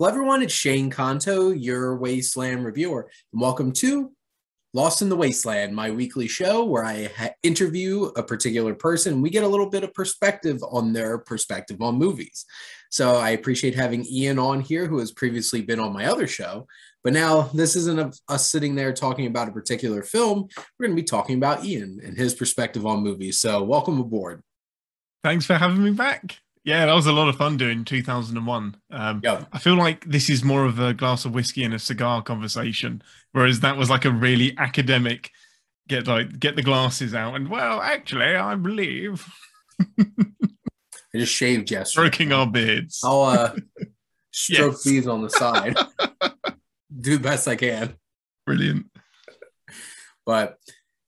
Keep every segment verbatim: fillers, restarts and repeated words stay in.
Hello everyone, it's Shane Canto, your Wasteland reviewer, and welcome to Lost in the Wasteland, my weekly show where I ha- interview a particular person. We get a little bit of perspective on their perspective on movies. So I appreciate having Ian on here, who has previously been on my other show, but now this isn't a, us sitting there talking about a particular film. We're going to be talking about Ian and his perspective on movies. So welcome aboard. Thanks for having me back. Yeah, that was a lot of fun doing two thousand one. Um, yep. I feel like this is more of a glass of whiskey and a cigar conversation, whereas that was like a really academic, get like get the glasses out and, well, actually, I believe. I just shaved yesterday. Stroking our beards. I'll uh, stroke yes. these on the side. Do the best I can. Brilliant. But...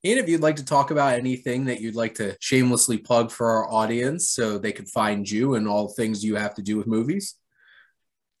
And if you'd like to talk about anything that you'd like to shamelessly plug for our audience so they could find you and all things you have to do with movies.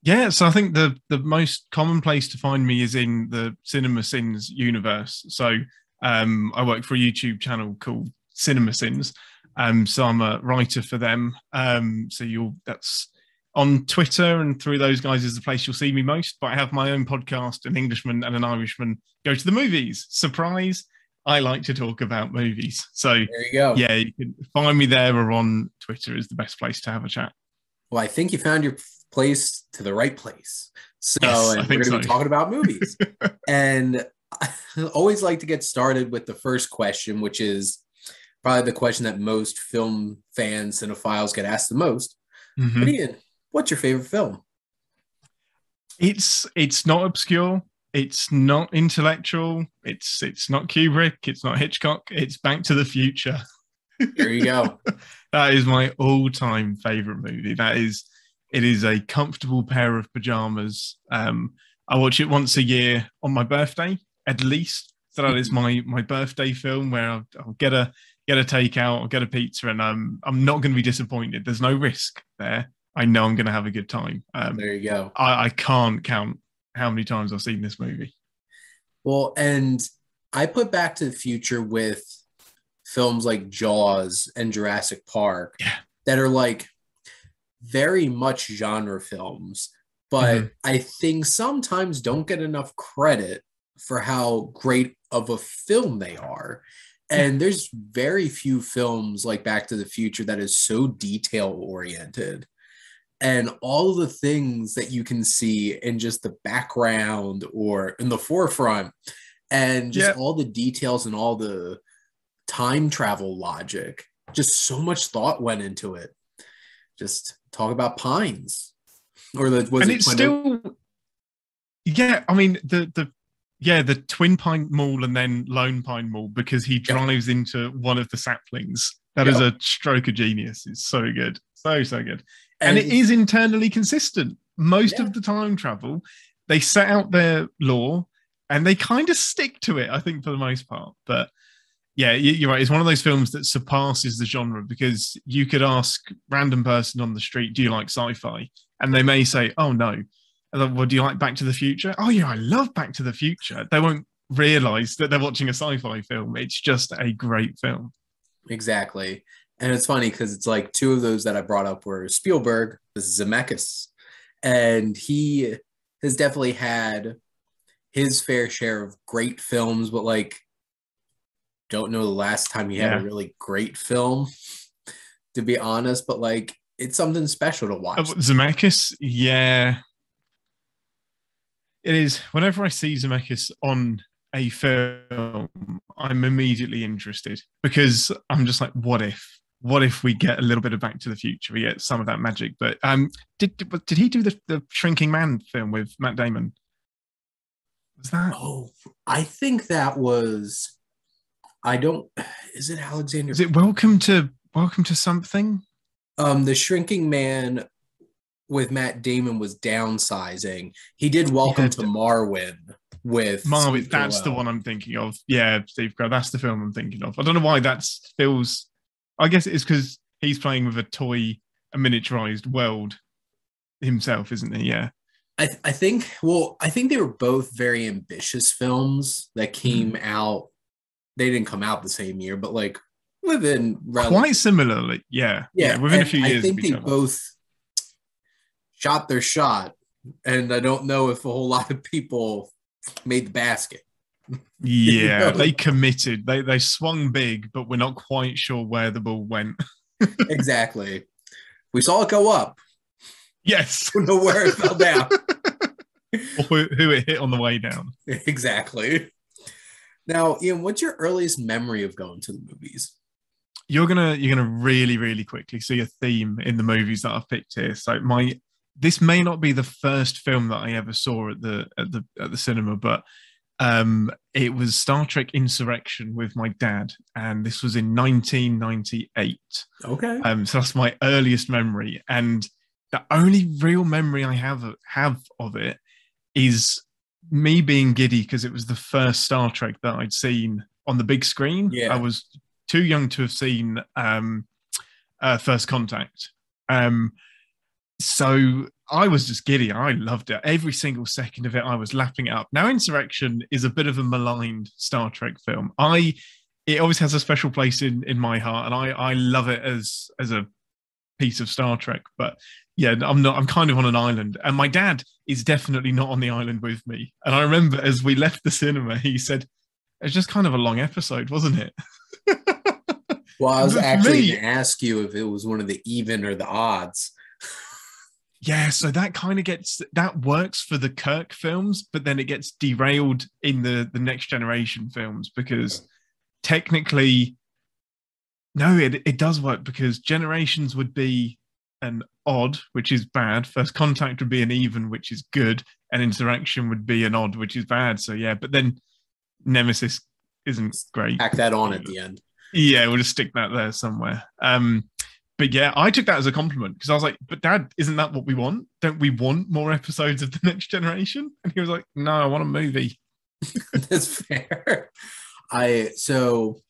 Yeah, so I think the, the most common place to find me is in the Cinema Sins universe. So um, I work for a YouTube channel called Cinema Sins. Um, so I'm a writer for them. Um, so you'll that's on Twitter and through those guys is the place you'll see me most. But I have my own podcast, An Englishman and an Irishman Go to the Movies. Surprise. I like to talk about movies. So there you go. Yeah, you can find me there or on Twitter is the best place to have a chat. Well, I think you found your place to the right place. So yes, and we're going to so. be talking about movies. And I always like to get started with the first question, which is probably the question that most film fans, cinephiles get asked the most. Mm-hmm. But Ian, what's your favorite film? It's it's not obscure. It's not intellectual. It's it's not Kubrick. It's not Hitchcock. It's Back to the Future. There you go. That is my all-time favorite movie. That is, it is a comfortable pair of pajamas. Um, I watch it once a year on my birthday, at least. So that is my my birthday film where I'll, I'll get a get a takeout, I'll get a pizza, and I'm I'm not going to be disappointed. There's no risk there. I know I'm going to have a good time. Um, there you go. I, I can't count how many times I've seen this movie. Well, and I put Back to the Future with films like Jaws and Jurassic Park yeah. that are like very much genre films, but mm-hmm. I think sometimes don't get enough credit for how great of a film they are. And there's very few films like Back to the Future that is so detail oriented. And all the things that you can see in just the background or in the forefront and just yeah. all the details and all the time travel logic, just so much thought went into it. Just talk about pines or the, was and it it's still, yeah, I mean the, the, yeah, the Twin Pine Mall and then Lone Pine Mall, because he drives yeah. into one of the saplings. That yeah. is a stroke of genius. It's so good. So, so good. And, and it is internally consistent. Most yeah. of the time travel, they set out their lore and they kind of stick to it, I think, for the most part. But yeah, you're right. It's one of those films that surpasses the genre because you could ask a random person on the street, do you like sci-fi? And they may say, oh, no. Like, well, do you like Back to the Future? Oh, yeah, I love Back to the Future. They won't realize that they're watching a sci-fi film. It's just a great film. Exactly. And it's funny because it's like two of those that I brought up were Spielberg, Zemeckis, and he has definitely had his fair share of great films, but like, don't know the last time he yeah. had a really great film, to be honest, but like, it's something special to watch. Oh, Zemeckis, yeah. It is. Whenever I see Zemeckis on a film, I'm immediately interested because I'm just like, what if? What if we get a little bit of Back to the Future? We get some of that magic. But um, did did he do the, the Shrinking Man film with Matt Damon? Was that? Oh, I think that was. I don't. Is it Alexander? Is it Welcome to Welcome to Something? Um, the Shrinking Man with Matt Damon was Downsizing. He did Welcome yeah, to Marwin with Marwin. Steve that's Carell. The one I'm thinking of. Yeah, Steve Carell. That's the film I'm thinking of. I don't know why that feels. I guess it's because he's playing with a toy, a miniaturized world himself, isn't he? Yeah. I, th- I think, well, I think they were both very ambitious films that came mm. out. They didn't come out the same year, but like within... Quite relative- similarly, yeah. Yeah, yeah within a few years. I think they both shot their shot and I don't know if a whole lot of people made the basket. Yeah, you know? They committed. They they swung big, but we're not quite sure where the ball went. Exactly. We saw it go up. Yes. We don't know where it fell down. Or who it hit on the way down. Exactly. Now, Ian, what's your earliest memory of going to the movies? You're gonna you're gonna really really quickly see a theme in the movies that I've picked here. So my this may not be the first film that I ever saw at the at the at the cinema, but um, it was Star Trek: Insurrection with my dad, and this was in nineteen ninety-eight. Okay, um, so that's my earliest memory, and the only real memory I have have of it is me being giddy because it was the first Star Trek that I'd seen on the big screen. Yeah, I was too young to have seen um, uh, First Contact. Um, so I was just giddy. I loved it. Every single second of it, I was lapping it up. Now, Insurrection is a bit of a maligned Star Trek film. I It always has a special place in, in my heart, and I, I love it as as a piece of Star Trek. But yeah, I'm not. I'm kind of on an island, and my dad is definitely not on the island with me. And I remember as we left the cinema, he said, "It's just kind of a long episode, wasn't it?" Well, I was but actually going to ask you if it was one of the even or the odds. Yeah, so that kind of gets, that works for the Kirk films, but then it gets derailed in the, the Next Generation films because yeah. technically, no, it, it does work because Generations would be an odd, which is bad. First Contact would be an even, which is good. And Insurrection would be an odd, which is bad. So yeah, but then Nemesis isn't great. Pack that on at the end. Yeah, we'll just stick that there somewhere. Um, but yeah, I took that as a compliment because I was like, but Dad, isn't that what we want? Don't we want more episodes of The Next Generation? And he was like, no, I want a movie. That's fair. I So,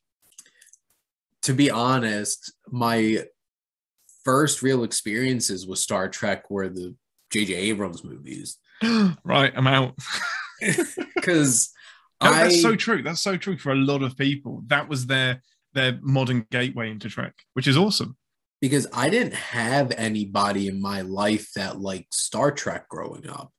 to be honest, my first real experiences with Star Trek were the J J. Abrams movies. Right, I'm out. Because no, I... That's so true. That's so true for a lot of people. That was their... their modern gateway into Trek, which is awesome. Because I didn't have anybody in my life that liked Star Trek growing up.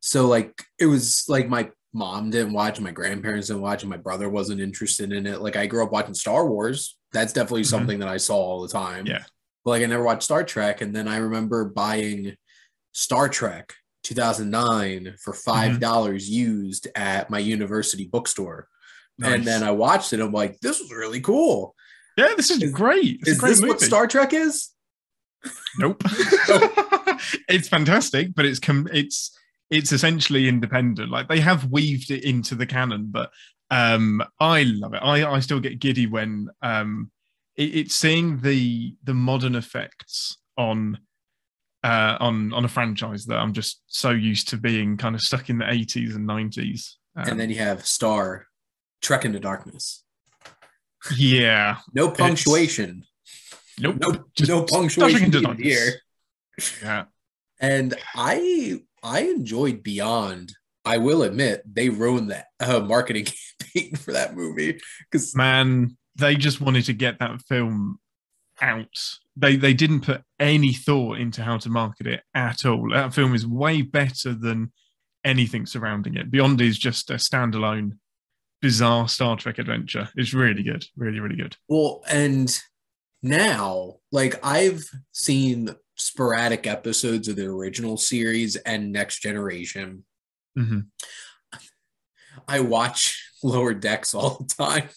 So like, it was like my mom didn't watch, my grandparents didn't watch, and my brother wasn't interested in it. Like, I grew up watching Star Wars. That's definitely mm-hmm. something that I saw all the time. Yeah. But like, I never watched Star Trek. And then I remember buying Star Trek two thousand nine for five dollars mm-hmm. used at my university bookstore. Nice. And then I watched it. I'm like, this was really cool. Yeah, this is, is great. It's is great this movie. What Star Trek is? Nope. It's fantastic, but it's com- it's it's essentially independent. Like, they have weaved it into the canon, but um, I love it. I, I still get giddy when um, it, it's seeing the the modern effects on uh, on on a franchise that I'm just so used to being kind of stuck in the eighties and nineties. Um, and then you have Star Trek Into Darkness. Yeah. No punctuation. Nope. No, just no punctuation here. Yeah. And I I enjoyed Beyond. I will admit, they ruined that uh, marketing campaign for that movie. Because man, they just wanted to get that film out. They they didn't put any thought into how to market it at all. That film is way better than anything surrounding it. Beyond is just a standalone bizarre Star Trek adventure. It's really good. Really, really good. Well, and now, like, I've seen sporadic episodes of the original series and Next Generation. Mm-hmm. I watch Lower Decks all the time.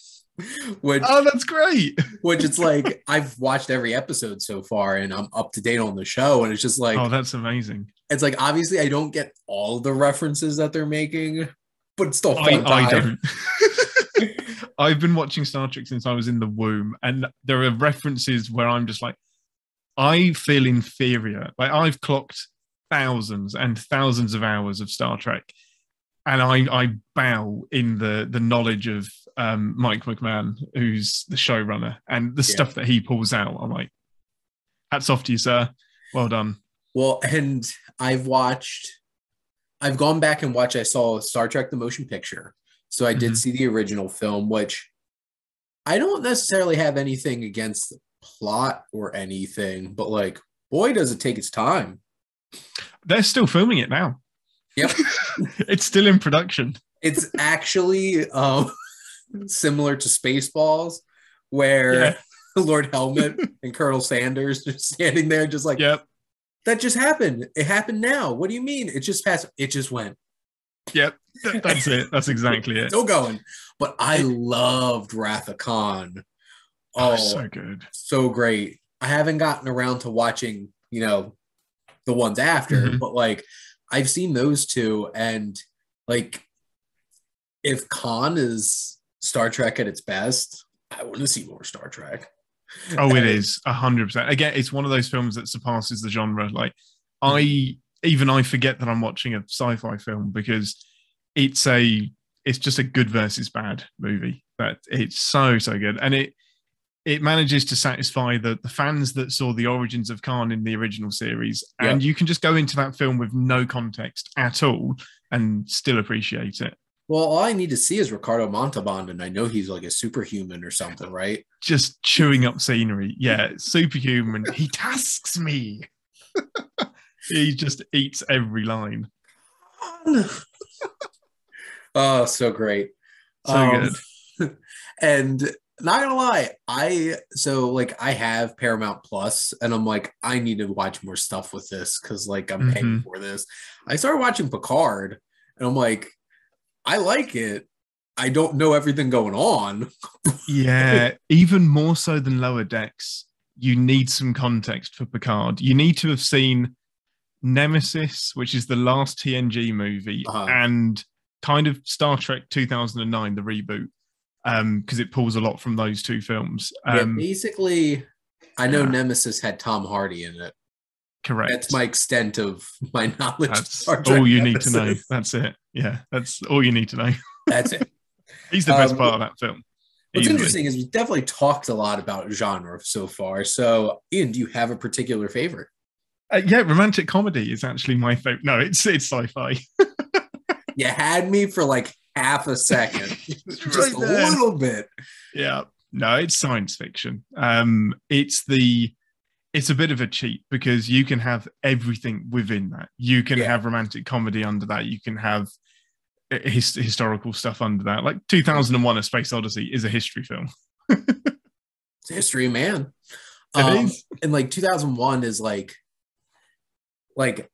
Which, oh, that's great. Which it's like, I've watched every episode so far and I'm up to date on the show. And it's just like, oh, that's amazing. It's like, obviously, I don't get all the references that they're making, but it's still fun. I, I don't. I've been watching Star Trek since I was in the womb, and there are references where I'm just like, I feel inferior. Like, I've clocked thousands and thousands of hours of Star Trek, and I, I bow in the the knowledge of um, Mike McMahon, who's the showrunner, and the yeah. stuff that he pulls out. I'm like, hats off to you, sir. Well done. Well, and I've watched. I've gone back and watched, I saw Star Trek the Motion Picture. So I did mm-hmm. see the original film, which I don't necessarily have anything against the plot or anything, but like, boy, does it take its time. They're still filming it now. Yep. It's still in production. It's actually um, similar to Spaceballs, where yeah. Lord Helmet and Colonel Sanders are standing there just like, yep. That just happened. It happened now. What do you mean? It just passed. It just went. Yep. That's it. That's exactly it. Still going. But I loved Wrath of Khan. Oh, oh, so good. So great. I haven't gotten around to watching, you know, the ones after, mm-hmm. but like I've seen those two, and like if Khan is Star Trek at its best, I want to see more Star Trek. Oh, it is one hundred percent. Again, it's one of those films that surpasses the genre. Like I, even I forget that I'm watching a sci-fi film, because it's a, it's just a good versus bad movie. But it's so, so good. And it, it manages to satisfy the, the fans that saw the origins of Khan in the original series. And yep. you can just go into that film with no context at all and still appreciate it. Well, all I need to see is Ricardo Montalban, and I know he's like a superhuman or something, right? Just chewing up scenery. Yeah, superhuman. He tasks me. He just eats every line. Oh, so great. So um, good. And not gonna lie, I so like I have Paramount Plus, and I'm like, I need to watch more stuff with this, because like I'm mm-hmm. paying for this. I started watching Picard, and I'm like, I like it. I don't know everything going on. Yeah, even more so than Lower Decks, you need some context for Picard. You need to have seen Nemesis, which is the last T N G movie, uh-huh. and kind of Star Trek two thousand nine, the reboot. Um, because it pulls a lot from those two films. Um, yeah, basically, I know yeah. Nemesis had Tom Hardy in it. Correct. That's my extent of my knowledge. That's all you Nemesis. Need to know. That's it. Yeah, that's all you need to know. That's it. He's the best um, part of that film. What's easily. Interesting is we definitely talked a lot about genre so far. So, Ian, do you have a particular favorite? Uh, yeah, romantic comedy is actually my favorite. No, it's it's sci-fi. You had me for like half a second, just right a little bit. Yeah, no, it's science fiction. Um, it's the, it's a bit of a cheat, because you can have everything within that. You can yeah. have romantic comedy under that. You can have his, historical stuff under that. Like two thousand one, A Space Odyssey is a history film. It's a history, man. It um, is. And like two thousand one is like, like.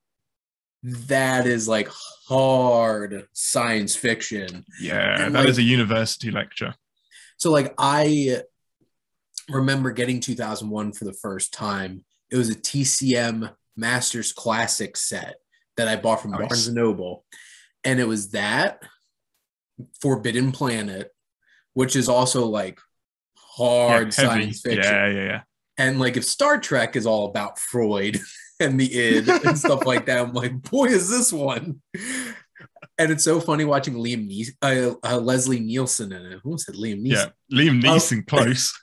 That is like hard science fiction. Yeah, and that like, is a university lecture. So like I remember getting two thousand one for the first time. It was a T C M Masters Classic set that I bought from nice. Barnes and Noble. And it was that, Forbidden Planet, which is also like hard yeah, science fiction. Yeah, yeah, yeah. And like if Star Trek is all about Freud... and the id and stuff like that. I'm like, boy, is this one. And it's so funny watching Liam Nees- uh, uh, Leslie Nielsen in it. Who said Liam Neeson? Yeah, Liam Neeson, oh. close.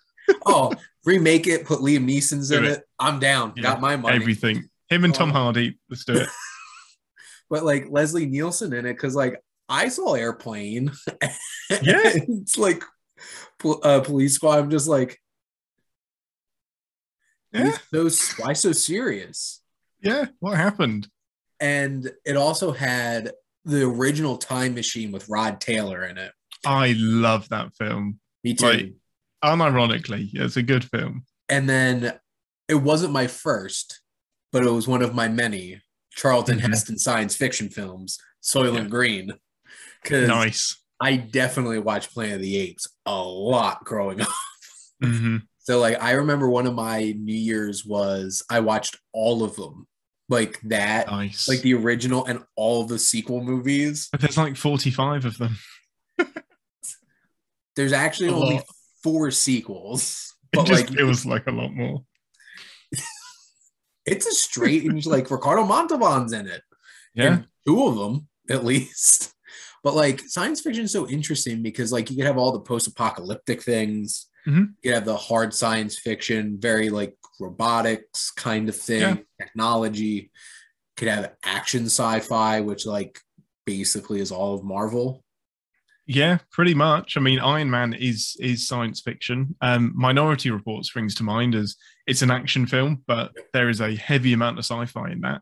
Oh, remake it, put Liam Neeson's do in it. it. I'm down, yeah, got my money. Everything. Him and Tom Hardy, let's do it. But like Leslie Nielsen in it, because like I saw Airplane. Yeah. It's like uh, Police Squad, I'm just like, yeah. So, why so serious? Yeah, what happened? And it also had the original Time Machine with Rod Taylor in it. I love that film. Me too. Like, unironically, it's a good film. And then it wasn't my first, but it was one of my many Charlton mm-hmm. Heston science fiction films, Soylent yeah. Green. Nice. I definitely watched Planet of the Apes a lot growing up. Mm-hmm. So, like, I remember one of my New Year's was I watched all of them. Like that. Nice. Like the original and all the sequel movies. But there's like forty-five of them. There's actually a only lot. four sequels. But it just like, feels like a lot more. It's a strange, like, Ricardo Montalban's in it. Yeah. In two of them, at least. But, like, science fiction is so interesting because, like, you can have all the post-apocalyptic things. Mm-hmm. You have the hard science fiction, very like robotics kind of thing, yeah. technology. Could have action sci-fi, which like basically is all of Marvel. Yeah, pretty much. I mean, Iron Man is is science fiction. Um, Minority Report springs to mind as it's an action film, but there is a heavy amount of sci-fi in that.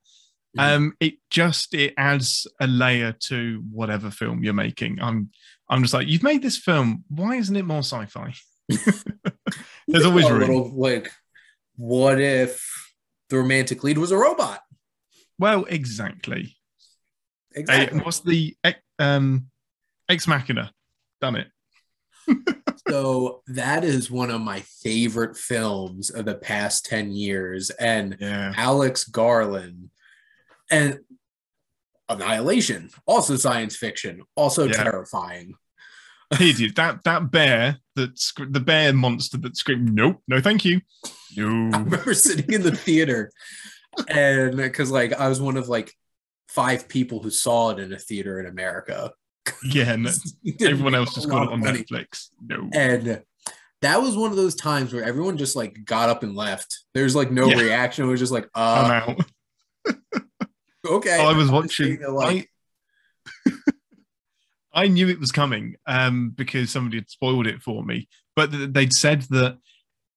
Um, it just it adds a layer to whatever film you're making. I'm I'm just like, you've made this film. Why isn't it more sci-fi? There's always room. A little, like, what if the romantic lead was a robot? Well, exactly. Exactly. Hey, what's the um, Ex Machina? Done it. So that is one of my favorite films of the past ten years. And yeah. Alex Garland and Annihilation, also science fiction, also yeah. terrifying. He did that that bear that sc- the bear monster that screamed nope, no thank you. No. I remember sitting in the theater and because like I was one of like five people who saw it in a theater in America. Yeah, no, everyone else just got it on money. Netflix. No, and that was one of those times where everyone just like got up and left. There's like no yeah. reaction. It was just like, uh, I'm out. Okay. I was watching. Like... I, I knew it was coming um, because somebody had spoiled it for me. But th- they'd said that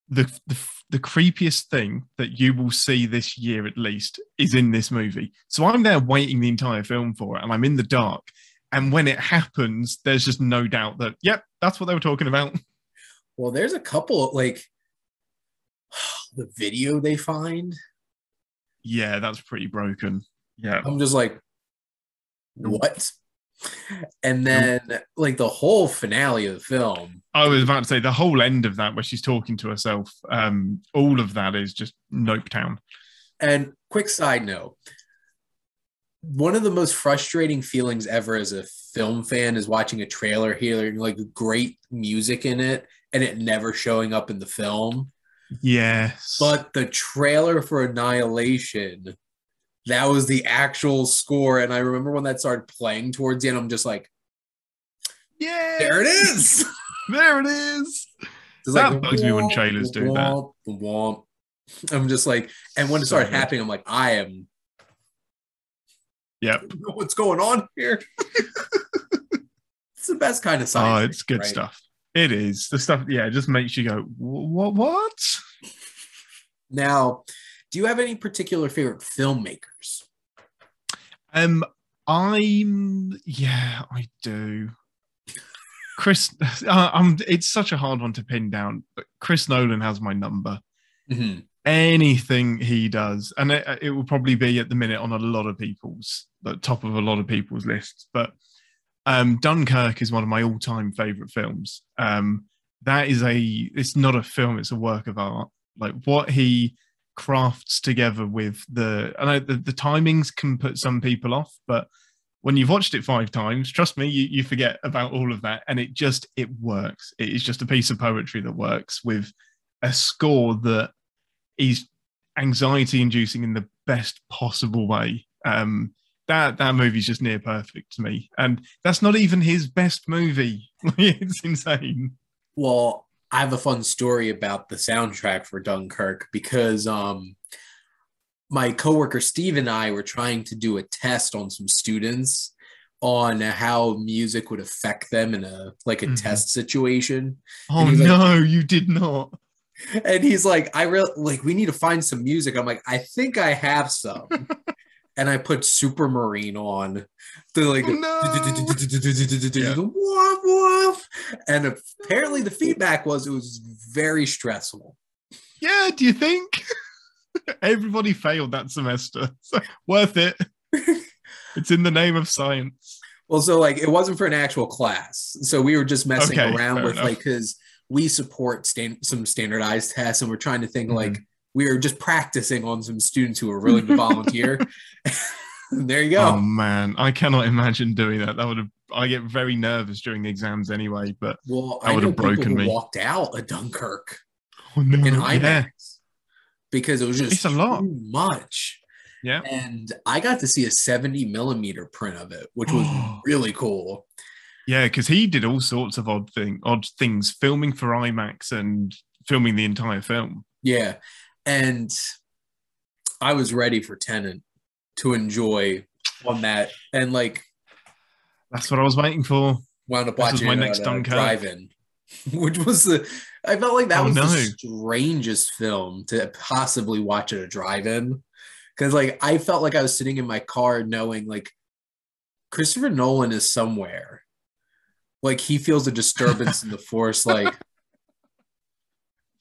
the, the the creepiest thing that you will see this year, at least, is in this movie. So I'm there waiting the entire film for it, and I'm in the dark. And when it happens, there's just no doubt that, yep, that's what they were talking about. Well, there's a couple, like, the video they find. Yeah, that's pretty broken. Yeah. I'm just like, what? And then, like, the whole finale of the film. I was about to say, the whole end of that, where she's talking to herself, um, all of that is just nope town. And quick side note. One of the most frustrating feelings ever as a film fan is watching a trailer hearing like great music in it and it never showing up in the film. Yes. But the trailer for Annihilation, that was the actual score. And I remember when that started playing towards the end, I'm just like, yeah, there it is. There it is. It's that like, bugs womp, me when trailers do womp, that. Womp. I'm just like, and when it started so happening, I'm like, I am. Yep. What's going on here? It's the best kind of science. Oh, it's good right? stuff. It is. The stuff, yeah, it just makes you go, what? What? Now, do you have any particular favorite filmmakers? Um, I'm, yeah, I do. Chris, uh, I'm, it's such a hard one to pin down, but Chris Nolan has my number. Mm-hmm. Anything he does, and it, it will probably be at the minute on a lot of people's, the top of a lot of people's lists, but um, Dunkirk is one of my all-time favourite films. Um, that is a, it's not a film, it's a work of art. Like what he crafts together with the, I know the, the timings can put some people off, but when you've watched it five times, trust me, you, you forget about all of that, and it just, it works. It is just a piece of poetry that works with a score that he's anxiety-inducing in the best possible way. Um, that that movie's just near perfect to me. And that's not even his best movie. It's insane. Well, I have a fun story about the soundtrack for Dunkirk because um, my coworker Steve and I were trying to do a test on some students on how music would affect them in a like a mm-hmm. test situation. Oh, no, like, you did not. And he's like, I really like, we need to find some music. I'm like, I think I have some. And I put Supermarine on. They're like, and apparently the feedback was it was very stressful. Yeah, do you think? Everybody failed that semester. So, worth it. It's in the name of science. Well, so like it wasn't for an actual class. So we were just messing okay, around with enough. like because we support stand- some standardized tests, and we're trying to think mm-hmm. like we are just practicing on some students who are willing to volunteer. There you go. Oh man, I cannot imagine doing that. That would have. I get very nervous during the exams anyway. But well, that I would have broken me. Walked out of Dunkirk oh, no, in IMAX yeah. because it was just it's a lot. Too much. Yeah, and I got to see a seventy millimeter print of it, which was really cool. Yeah, because he did all sorts of odd thing, odd things, filming for IMAX and filming the entire film. Yeah, and I was ready for Tenet to enjoy on that, and like that's what I was waiting for. Wound up watching my next Dunkirk drive-in, which was the I felt like that oh, was no. the strangest film to possibly watch at a drive-in Because like I felt like I was sitting in my car knowing like Christopher Nolan is somewhere. Like he feels a disturbance in the force. Like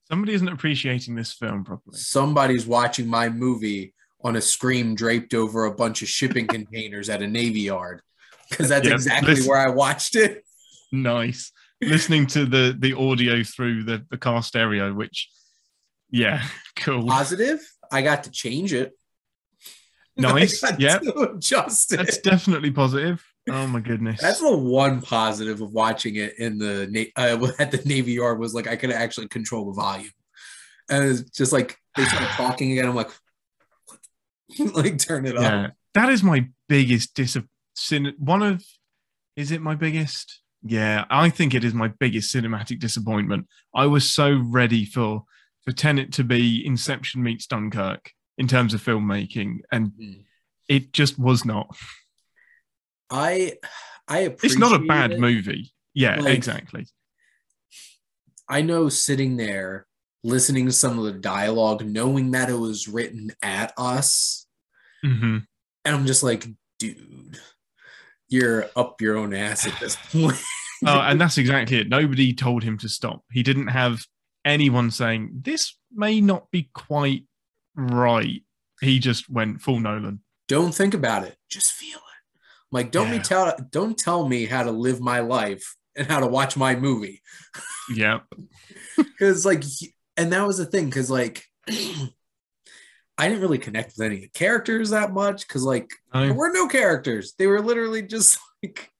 somebody isn't appreciating this film properly. Somebody's watching my movie on a screen draped over a bunch of shipping containers at a Navy yard. Because that's yep. exactly Listen- where I watched it. Nice. Listening to the the audio through the, the car stereo, which, yeah, cool. Positive. I got to change it. Nice. Yeah. That's definitely positive. Oh my goodness. That's the one positive of watching it in the uh, at the Navy Yard was like I could actually control the volume. And it's just like they started talking again. I'm like, like turn it yeah. up. That is my biggest disappointment. One of is it my biggest? Yeah, I think it is my biggest cinematic disappointment. I was so ready for for Tenet to be Inception meets Dunkirk in terms of filmmaking, and mm. it just was not. I, I appreciate it's not a bad it. movie. Yeah, like, exactly. I know sitting there, listening to some of the dialogue, knowing that it was written at us, mm-hmm. and I'm just like, dude, you're up your own ass at this point. Oh, and that's exactly it. Nobody told him to stop. He didn't have anyone saying, this may not be quite right. He just went full Nolan. Don't think about it. Just feel it. Like, don't yeah. me tell don't tell me how to live my life and how to watch my movie. Yeah. Because like, and that was the thing, because like I didn't really connect with any of the characters that much, because like no. there were no characters. They were literally just like.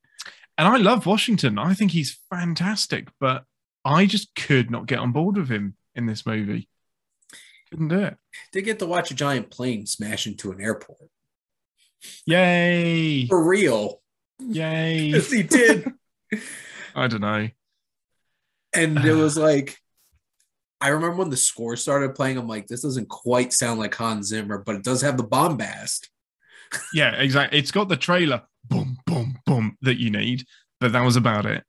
And I love Washington. I think he's fantastic, but I just could not get on board with him in this movie. Couldn't do it. They get to watch a giant plane smash into an airport. Yay! For real. Yay! Yes, he did. I don't know. And it was like, I remember when the score started playing, I'm like, this doesn't quite sound like Hans Zimmer, but it does have the bombast. Yeah, exactly. It's got the trailer, boom, boom, boom, that you need, but that was about it.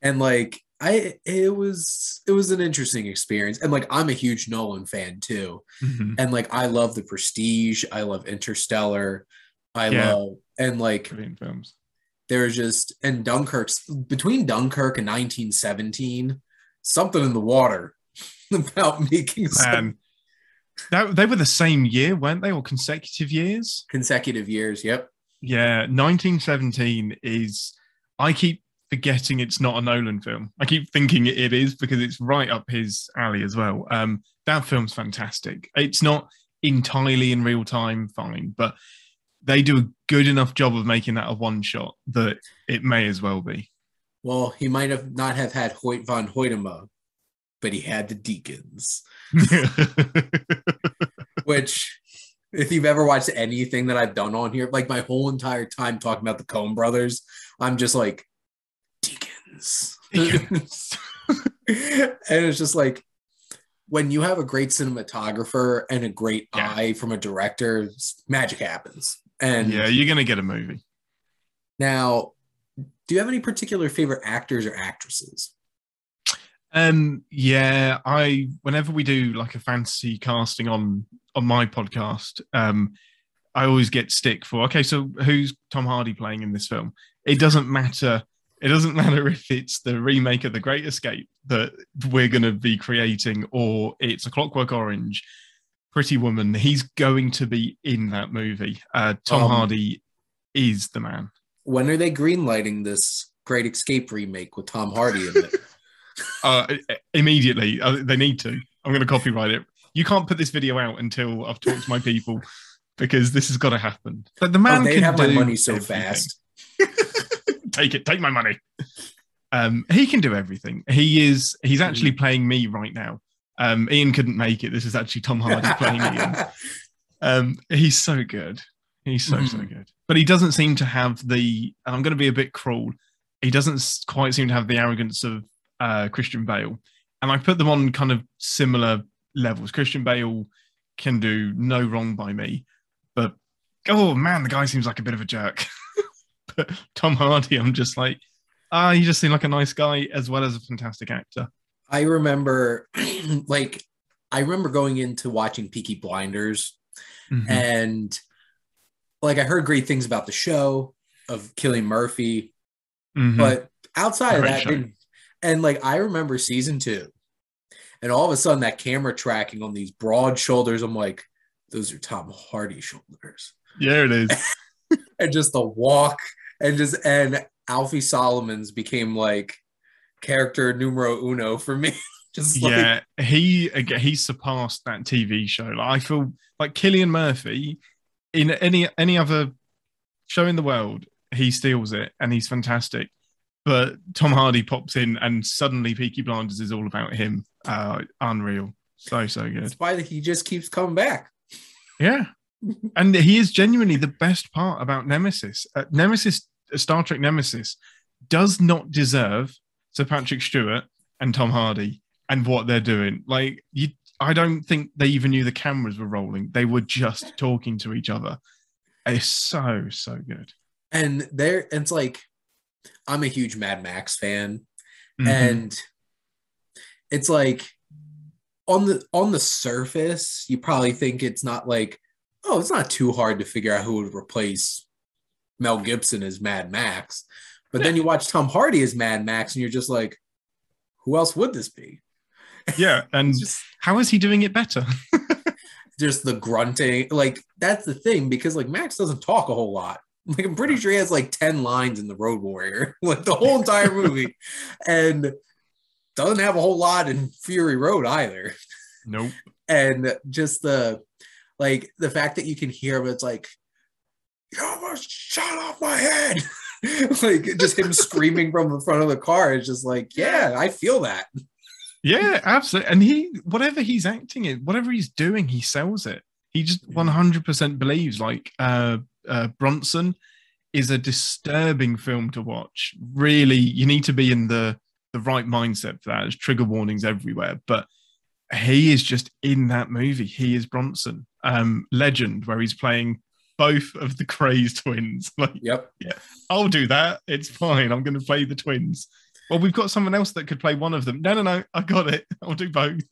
And like, I, it was, it was an interesting experience. And like, I'm a huge Nolan fan too. Mm-hmm. And like, I love The Prestige. I love Interstellar. I yeah. love, and like, brilliant films. There's just, and Dunkirk's, between Dunkirk and nineteen seventeen, something in the water about making some... that they were the same year, weren't they? Or consecutive years? Consecutive years, yep. Yeah, nineteen seventeen is... I keep forgetting it's not a Nolan film. I keep thinking it is because it's right up his alley as well. Um, that film's fantastic. It's not entirely in real time, fine, but they do a good enough job of making that a one shot that it may as well be. Well, he might have not have had Hoyt von Hoytema, but he had the Deacons. Which, if you've ever watched anything that I've done on here, like my whole entire time talking about the Coen brothers, I'm just like, Deacons. Deacons. And it's just like, when you have a great cinematographer and a great yeah. eye from a director, magic happens. And yeah, you're going to get a movie. Now, do you have any particular favorite actors or actresses? Um, yeah, I, whenever we do like a fantasy casting on, on my podcast, um, I always get stick for, okay, so who's Tom Hardy playing in this film? It doesn't matter. It doesn't matter if it's the remake of The Great Escape that we're going to be creating, or it's A Clockwork Orange, Pretty Woman. He's going to be in that movie. Uh, Tom um, Hardy is the man. When are they greenlighting this Great Escape remake with Tom Hardy in it? Uh, immediately. Uh, they need to. I'm going to copyright it. You can't put this video out until I've talked to my people, because this has got to happen. But the man oh, they can have do my money so everything. Fast. Take it. Take my money. Um, he can do everything. He is. He's actually playing me right now. Um, Ian couldn't make it. This is actually Tom Hardy playing Ian. Um, he's so good. He's so, mm. so good. But he doesn't seem to have the, and I'm going to be a bit cruel, he doesn't quite seem to have the arrogance of Uh, Christian Bale, and I put them on kind of similar levels. Christian Bale can do no wrong by me, but oh man, the guy seems like a bit of a jerk. But Tom Hardy, I'm just like, ah, uh, you just seem like a nice guy as well as a fantastic actor. I remember, like, I remember going into watching Peaky Blinders Mm-hmm. And like, I heard great things about the show of Cillian Murphy, mm-hmm. but outside of that, didn't, and like, I remember season two and all of a sudden that camera tracking on these broad shoulders, I'm like, those are Tom Hardy shoulders. Yeah, it is. And just the walk and just, and Alfie Solomons became like character numero uno for me. Just yeah, like, he again, he surpassed that T V show. Like, I feel like Cillian Murphy in any any other show in the world, he steals it and he's fantastic. But Tom Hardy pops in and suddenly Peaky Blinders is all about him. Uh, unreal. So, so good. That's why he just keeps coming back. Yeah. And he is genuinely the best part about Nemesis. Uh, Nemesis, Star Trek Nemesis, does not deserve Sir Patrick Stewart and Tom Hardy and what they're doing. Like, you, I don't think they even knew the cameras were rolling. They were just talking to each other. It's so, so good. And there, it's like, I'm a huge Mad Max fan. Mm-hmm. And it's like, on the on the surface, you probably think it's not like, oh, it's not too hard to figure out who would replace Mel Gibson as Mad Max. But then you watch Tom Hardy as Mad Max and you're just like, who else would this be? Yeah, and just, how is he doing it better? Just the grunting. Like, that's the thing, because like, Max doesn't talk a whole lot. Like, I'm pretty sure he has like ten lines in The Road Warrior, like the whole entire movie. And doesn't have a whole lot in Fury Road either. Nope. And just the, like, the fact that you can hear him, it's like, you almost shot off my head. Like, just him screaming from the front of the car is just like, yeah, I feel that. Yeah, absolutely. And he, whatever he's acting in, whatever he's doing, he sells it. He just one hundred percent believes. Like, uh, uh, Bronson is a disturbing film to watch. Really, you need to be in the, the right mindset for that. There's trigger warnings everywhere. But he is just in that movie. He is Bronson. Um, Legend, where he's playing both of the crazed twins. Like, yep. Yeah, I'll do that. It's fine. I'm going to play the twins. Well, we've got someone else that could play one of them. No, no, no. I got it. I'll do both.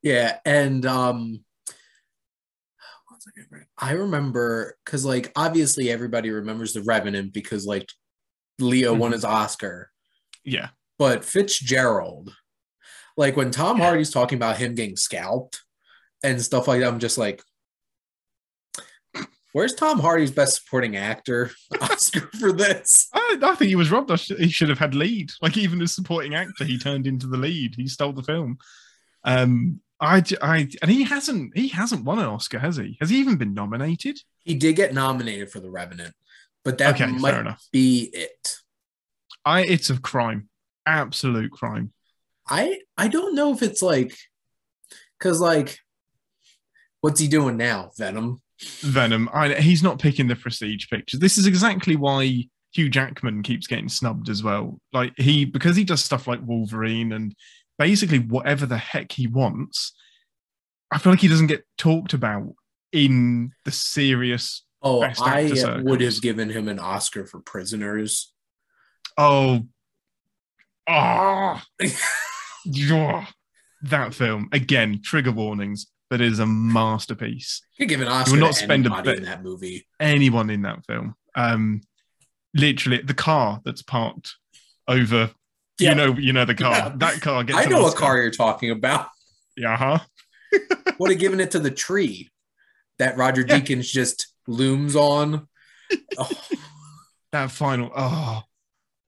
Yeah. And um, I remember, because like, obviously everybody remembers The Revenant because like, Leo mm-hmm. won his Oscar. Yeah. But Fitzgerald, like when Tom yeah. Hardy's talking about him getting scalped and stuff like that, I'm just like, where's Tom Hardy's Best Supporting Actor Oscar for this? I, I think he was robbed. I sh- he should have had lead. Like, even as supporting actor, he turned into the lead. He stole the film. Um, I, I, and he hasn't. He hasn't won an Oscar, has he? Has he even been nominated? He did get nominated for The Revenant, but that okay, might be it. I. It's a crime. Absolute crime. I. I don't know if it's like, because like, what's he doing now? Venom. Venom. I, he's not picking the prestige pictures. This is exactly why Hugh Jackman keeps getting snubbed as well. Like, he, because he does stuff like Wolverine and basically whatever the heck he wants, I feel like he doesn't get talked about in the serious. Oh, best actor I circles. Would have given him an Oscar for Prisoners. Oh. Oh. Yeah. That film. Again, trigger warnings. That is a masterpiece. You give an Oscar. You will not to spend a bit in that movie. Anyone in that film, um, literally the car that's parked over. Yeah. You know, you know the car. Yeah. That car gets. I know what car you're talking about. Yeah. Uh-huh. Would have given it to the tree that Roger Deakins yeah. just looms on. Oh. That final. Oh,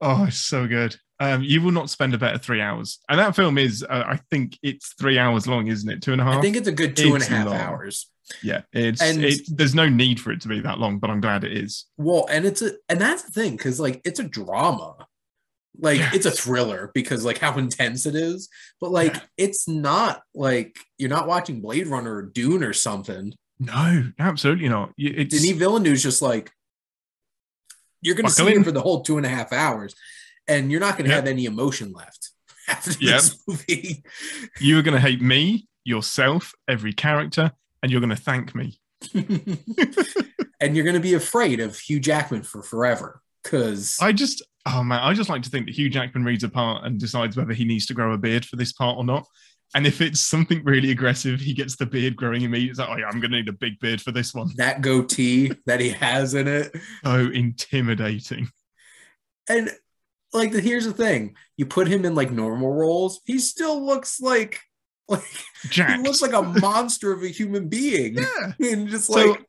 oh, it's so good. Um, you will not spend a better three hours. And that film is, uh, I think it's three hours long, isn't it? Two and a half? I think it's a good two it's and a half long. hours. Yeah. It's, and, it, there's no need for it to be that long, but I'm glad it is. Well, and it's a, and that's the thing, because like, it's a drama. Like, yes. It's a thriller because like how intense it is. But like, yeah. It's not like, you're not watching Blade Runner or Dune or something. No, absolutely not. It's, Denis Villeneuve's just like, you're going to see him for the whole two and a half hours. And you're not going to yep. have any emotion left after yep. this movie. You are going to hate me, yourself, every character, and you're going to thank me. And you're going to be afraid of Hugh Jackman for forever. Because I just, oh man, I just like to think that Hugh Jackman reads a part and decides whether he needs to grow a beard for this part or not. And if it's something really aggressive, he gets the beard growing immediately. It's like, oh yeah, I'm going to need a big beard for this one. That goatee that he has in it. So intimidating. And like, here's the thing. You put him in like normal roles, he still looks like, like Jack. He looks like a monster of a human being. Yeah. And just so, like...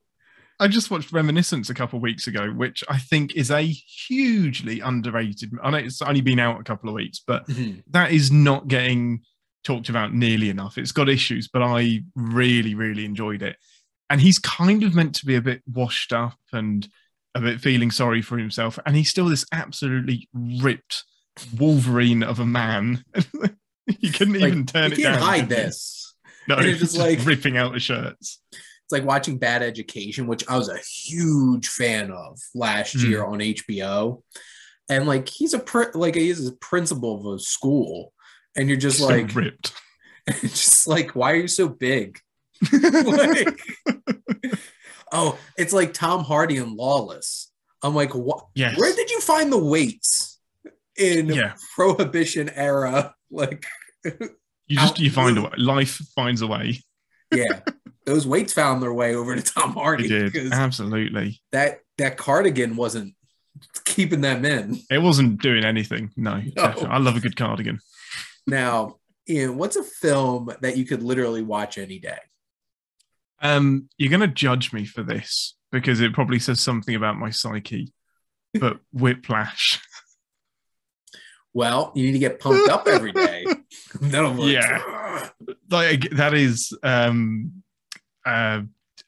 I just watched Reminiscence a couple of weeks ago, which I think is a hugely underrated... I know it's only been out a couple of weeks, but mm-hmm. that is not getting... talked about nearly enough. It's got issues, but I really, really enjoyed it. And he's kind of meant to be a bit washed up and a bit feeling sorry for himself, and he's still this absolutely ripped Wolverine of a man. You couldn't like, even turn you it can't down. Hide this. No, it's just like ripping out the shirts. It's like watching Bad Education, which I was a huge fan of last mm. year on H B O. And like he's a pr- like he's a principal of a school. And you're just so like ripped. Just like, why are you so big? Like, oh, it's like Tom Hardy and Lawless. I'm like, what? Yes. Where did you find the weights in yeah. Prohibition era? Like, you just you find a way. Life finds a way. Yeah, those weights found their way over to Tom Hardy. They did absolutely. That that cardigan wasn't keeping them in. It wasn't doing anything. No, no. Definitely. I love a good cardigan. Now, Ian, what's a film that you could literally watch any day? Um, you're going to judge me for this because it probably says something about my psyche, but Whiplash. Well, you need to get pumped up every day. That'll yeah. Like, that is um, uh,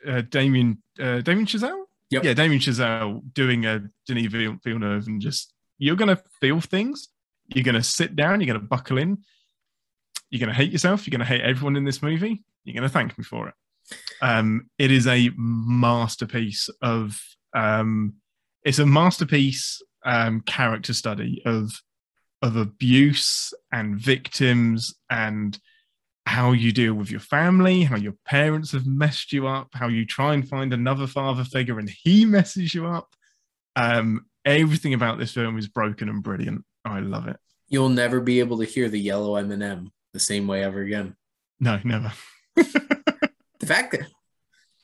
uh, Damien, uh, Damien Chazelle? Yep. Yeah, Damien Chazelle doing a Denis Villeneuve and just, you're going to feel things. You're going to sit down, you're going to buckle in, you're going to hate yourself, you're going to hate everyone in this movie, you're going to thank me for it. Um, it is a masterpiece of, um, it's a masterpiece um, character study of, of abuse and victims and how you deal with your family, how your parents have messed you up, how you try and find another father figure and he messes you up. Um, everything about this film is broken and brilliant. I love it. You'll never be able to hear the yellow M and M the same way ever again. No, never. The fact that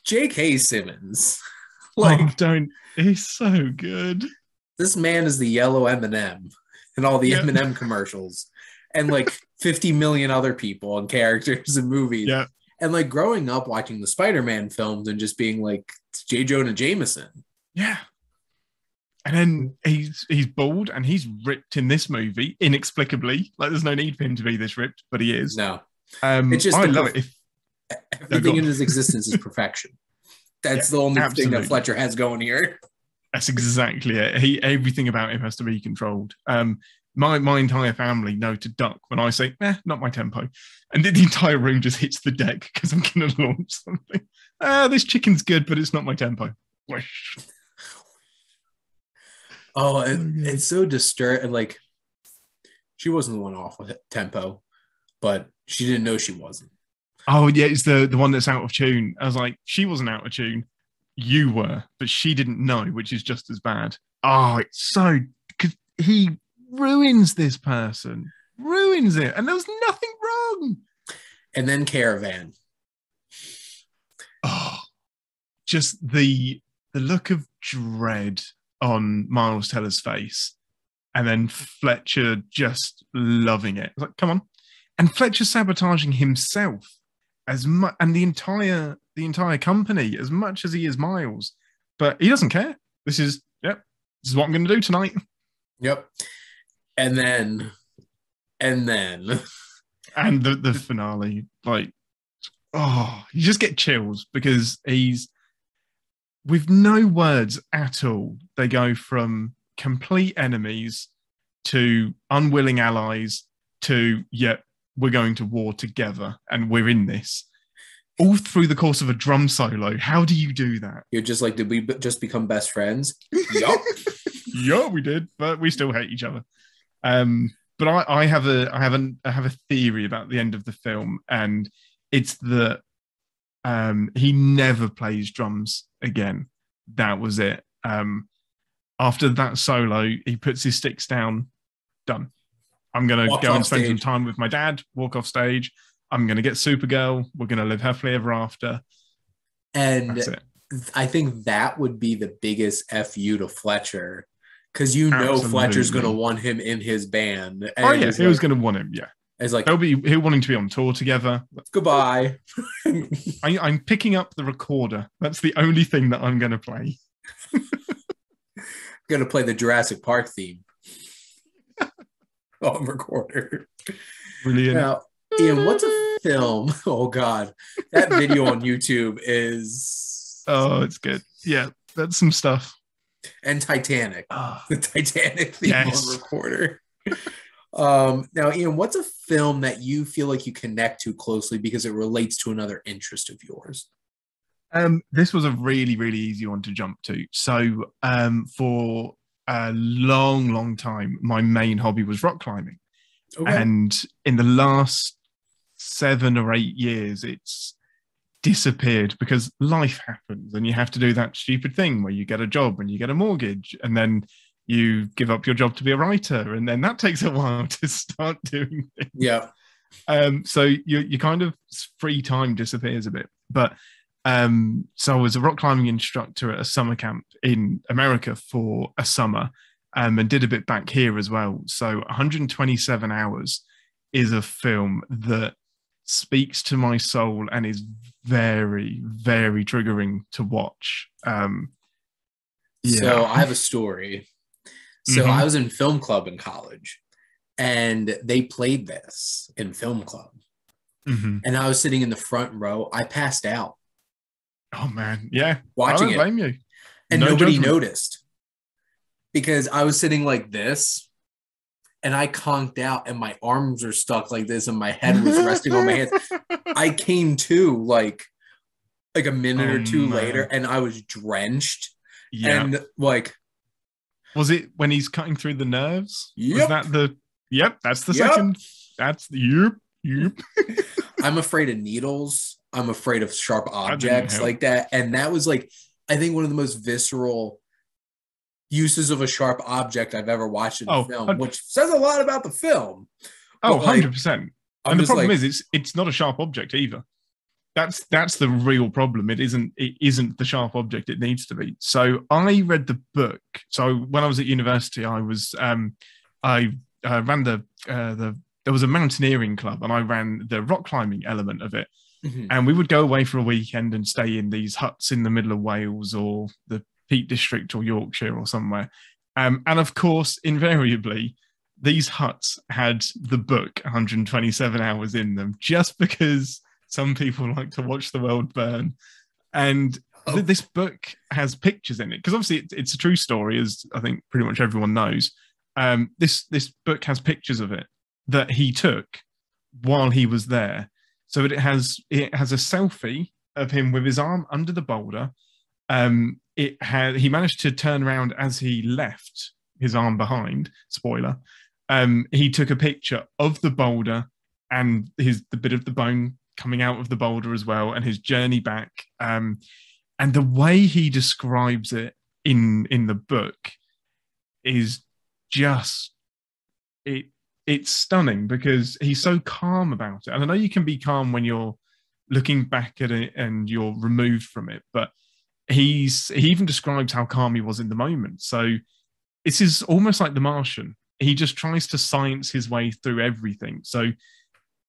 J K Simmons, like, oh, don't he's so good. This man is the yellow M and M in all the yep. M and M commercials, and like fifty million other people and characters and movies. Yep. And like growing up watching the Spider-Man films and just being like J. Jonah Jameson. Yeah. And then he's he's bald and he's ripped in this movie inexplicably. Like there's no need for him to be this ripped, but he is. No, um, it's just I love it. If, everything no, in his existence is perfection. That's yeah, the only absolutely. thing that Fletcher has going here. That's exactly it. He everything about him has to be controlled. Um, my my entire family know to duck when I say, "Eh, not my tempo," and then the entire room just hits the deck because I'm going to launch something. Ah, this chicken's good, but it's not my tempo. Whoosh. Oh, it, it's so disturbing. Like, she wasn't the one off with tempo, but she didn't know she wasn't. Oh, yeah, it's the, the one that's out of tune. I was like, she wasn't out of tune. You were, but she didn't know, which is just as bad. Oh, it's so... Because he ruins this person. Ruins it. And there was nothing wrong. And then Caravan. Oh, just the the look of dread on Miles Teller's face, and then Fletcher just loving it. It's like, come on. And Fletcher sabotaging himself as much, and the entire the entire company as much as he is Miles, but he doesn't care. This is yep. This is what I'm going to do tonight. Yep. And then, and then, and the the finale. Like, oh, you just get chills because he's. With no words at all, they go from complete enemies to unwilling allies to, yep, we're going to war together and we're in this. All through the course of a drum solo. How do you do that? You're just like, did we just become best friends? Yup. Yeah, we did, but we still hate each other. Um, but I, I have a, I have a, I have a theory about the end of the film, and it's that um, he never plays drums again. That was it. Um, after that solo, he puts his sticks down. Done. I'm going to go and spend stage. some time with my dad, walk off stage. I'm going to get Supergirl. We're going to live happily ever after. And I think that would be the biggest F U to Fletcher, because you know Absolutely. Fletcher's going to want him in his band. And oh, yeah, he like, was going to want him, yeah. It's like, he'll be he'll wanting to be on tour together. Goodbye. I, I'm picking up the recorder. That's the only thing that I'm going to play. I'm going to play the Jurassic Park theme on recorder. Brilliant. Now, Ian, what's a film? Oh, God. That video on YouTube is... Oh, it's good. Yeah, that's some stuff. And Titanic. Oh, the Titanic theme yes. on recorder. um, now, Ian, what's a film that you feel like you connect to closely because it relates to another interest of yours? Um, this was a really, really easy one to jump to. So um, for a long, long time, my main hobby was rock climbing. Okay. And in the last seven or eight years, it's disappeared because life happens and you have to do that stupid thing where you get a job and you get a mortgage and then you give up your job to be a writer. And then that takes a while to start doing things. Yeah. Um, so you, you kind of free time disappears a bit. But um, so I was a rock climbing instructor at a summer camp in America for a summer. Um, and did a bit back here as well. So one hundred twenty-seven Hours is a film that speaks to my soul and is very, very triggering to watch. Um, yeah. So I have a story. So mm-hmm. I was in film club in college and they played this in film club. Mm-hmm. And I was sitting in the front row. I passed out. Oh, man. Yeah. Watching it. I don't blame you. And no nobody judgment. noticed. Because I was sitting like this and I conked out and my arms were stuck like this and my head was resting on my hands. I came to like, like a minute oh, or two man. later and I was drenched. Yeah. And like. Was it when he's cutting through the nerves? Yep. Was that the, yep, that's the yep. second. That's the, yep, yep. I'm afraid of needles. I'm afraid of sharp objects like that. And that was like, I think one of the most visceral uses of a sharp object I've ever watched in a oh, film, which says a lot about the film. Oh, like, one hundred percent. I'm and the problem like, is it's it's not a sharp object either. That's that's the real problem. It isn't it isn't the sharp object it needs to be. So I read the book. So when I was at university, I was um I uh, ran the uh, the there was a mountaineering club and I ran the rock climbing element of it. Mm-hmm. And we would go away for a weekend and stay in these huts in the middle of Wales or the Peak District or Yorkshire or somewhere. Um, and of course, invariably, these huts had the book one hundred twenty-seven Hours in them, just because some people like to watch the world burn. And oh. th- this book has pictures in it, because obviously it, it's a true story, as I think pretty much everyone knows. Um, this, this book has pictures of it that he took while he was there. So it has, it has a selfie of him with his arm under the boulder. Um, It had he managed to turn around as he left his arm behind. Spoiler. Um, he took a picture of the boulder and his the bit of the bone coming out of the boulder as well, and his journey back. Um, and the way he describes it in in the book is just it it's stunning because he's so calm about it. And I know you can be calm when you're looking back at it and you're removed from it, but He's he even describes how calm he was in the moment. So this is almost like The Martian. He just tries to science his way through everything. So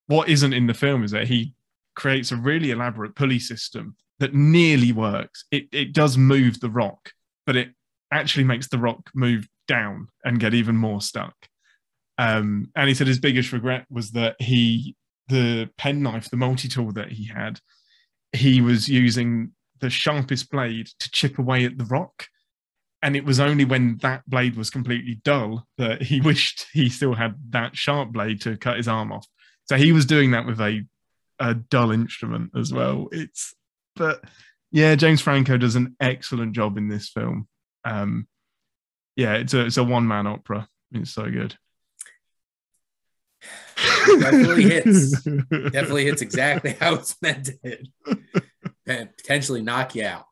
what isn't in the film is that he creates a really elaborate pulley system that nearly works. It it does move the rock, but it actually makes the rock move down and get even more stuck. Um, and he said his biggest regret was that he the penknife, the multi-tool that he had, he was using the sharpest blade to chip away at the rock, and it was only when that blade was completely dull that he wished he still had that sharp blade to cut his arm off. So he was doing that with a, a dull instrument as well. It's but yeah, James Franco does an excellent job in this film. Um, yeah, it's a it's a one man opera. It's so good. It definitely hits. Definitely hits exactly how it's meant to hit. And potentially knock you out.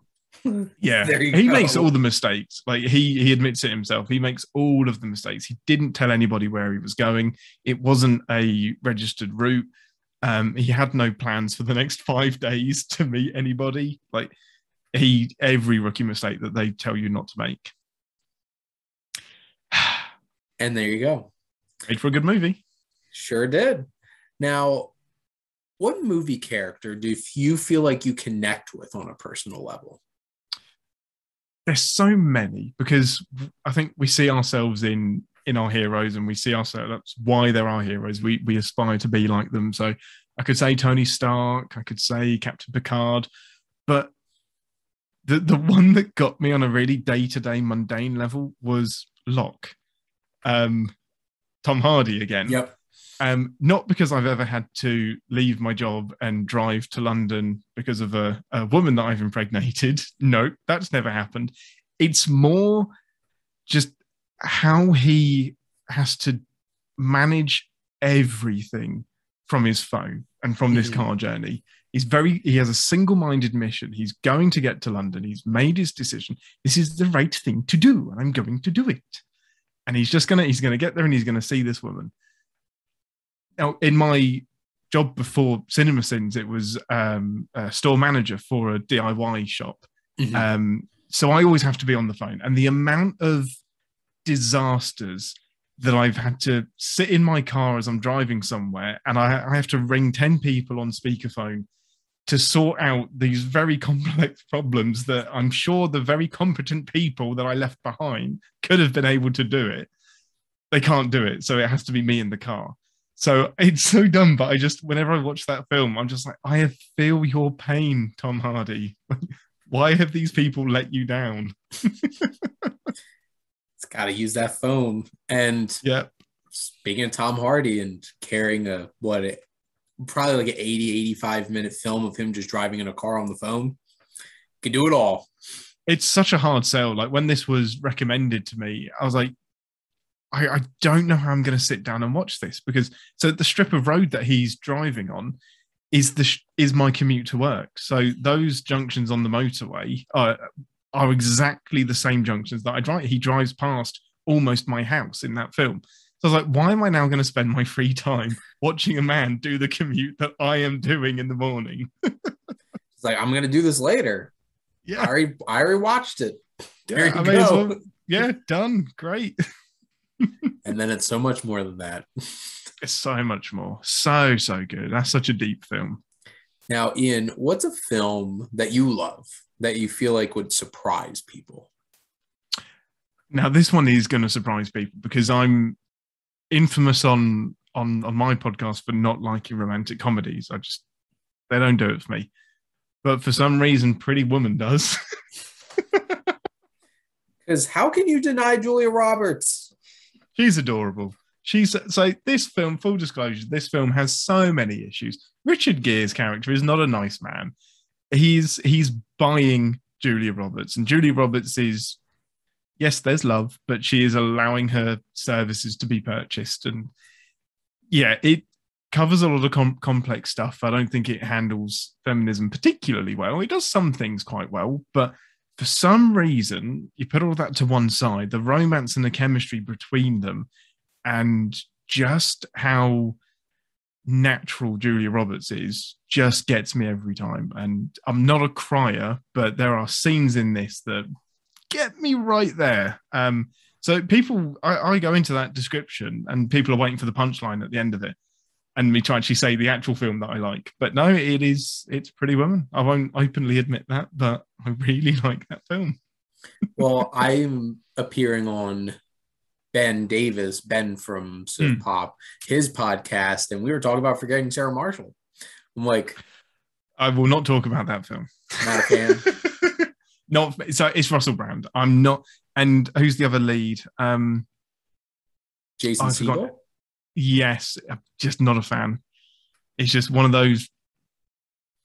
Yeah, there you he go. Makes all the mistakes. Like he he admits it himself. He makes all of the mistakes. He didn't tell anybody where he was going. It wasn't a registered route. Um, he had no plans for the next five days to meet anybody. Like he, every rookie mistake that they tell you not to make. And there you go. Made for a good movie. Sure did. Now, what movie character do you feel like you connect with on a personal level? There's so many, because I think we see ourselves in in our heroes, and we see ourselves, that's why they're our heroes. We we aspire to be like them. So I could say Tony Stark, I could say Captain Picard, but the the one that got me on a really day-to-day mundane level was Locke. Um, Tom Hardy again. Yep. Um, not because I've ever had to leave my job and drive to London because of a, a woman that I've impregnated. No, that's never happened. It's more just how he has to manage everything from his phone and from this car journey. He's very, he has a single-minded mission. He's going to get to London. He's made his decision. This is the right thing to do, and I'm going to do it. And he's just gonna, he's gonna get there, and he's gonna see this woman. Now, in my job before Cinema Sins, it was um, a store manager for a D I Y shop. Mm-hmm. Um, so I always have to be on the phone. And the amount of disasters that I've had to sit in my car as I'm driving somewhere, and I, I have to ring ten people on speakerphone to sort out these very complex problems that I'm sure the very competent people that I left behind could have been able to do it. They can't do it. So it has to be me in the car. So it's so dumb, but I just, whenever I watch that film, I'm just like, I feel your pain, Tom Hardy. Why have these people let you down? It's got to use that phone. And yep. Speaking of Tom Hardy and carrying a, what, it, probably like an eighty, eighty-five minute film of him just driving in a car on the phone. Could do it all. It's such a hard sell. Like when this was recommended to me, I was like, I, I don't know how I'm going to sit down and watch this, because so the strip of road that he's driving on is the is my commute to work. So those junctions on the motorway are, are exactly the same junctions that I drive. He drives past almost my house in that film. So I was like, why am I now going to spend my free time watching a man do the commute that I am doing in the morning? It's like, I'm going to do this later. Yeah, I already, I already watched it. There yeah, you go. Well, yeah, done. Great. And then it's so much more than that. It's so much more. So, so good. That's such a deep film. Now, Ian, what's a film that you love that you feel like would surprise people? Now, this one is going to surprise people, because I'm infamous on, on, on my podcast for not liking romantic comedies. I just, they don't do it for me. But for some reason, Pretty Woman does. Because how can you deny Julia Roberts? She's adorable. She's so this film, full disclosure, this film has so many issues. Richard Gere's character is not a nice man. He's he's buying Julia Roberts, and Julia Roberts is, yes, there's love, but she is allowing her services to be purchased. And yeah, it covers a lot of com- complex stuff. I don't think it handles feminism particularly well. It does some things quite well, but for some reason, you put all that to one side, the romance and the chemistry between them, and just how natural Julia Roberts is, just gets me every time. And I'm not a crier, but there are scenes in this that get me right there. Um, so people, I, I go into that description and people are waiting for the punchline at the end of it, and me to actually say the actual film that I like. But no, it is, it's Pretty Woman. I won't openly admit that, but I really like that film. Well, I'm appearing on Ben Davis, Ben from Civ mm. Pop, his podcast, and we were talking about Forgetting Sarah Marshall. I'm like... I will not talk about that film. Not a fan. Not, so it's Russell Brand. I'm not... And who's the other lead? Um, Jason Segel? Yes, I'm just not a fan. It's just one of those,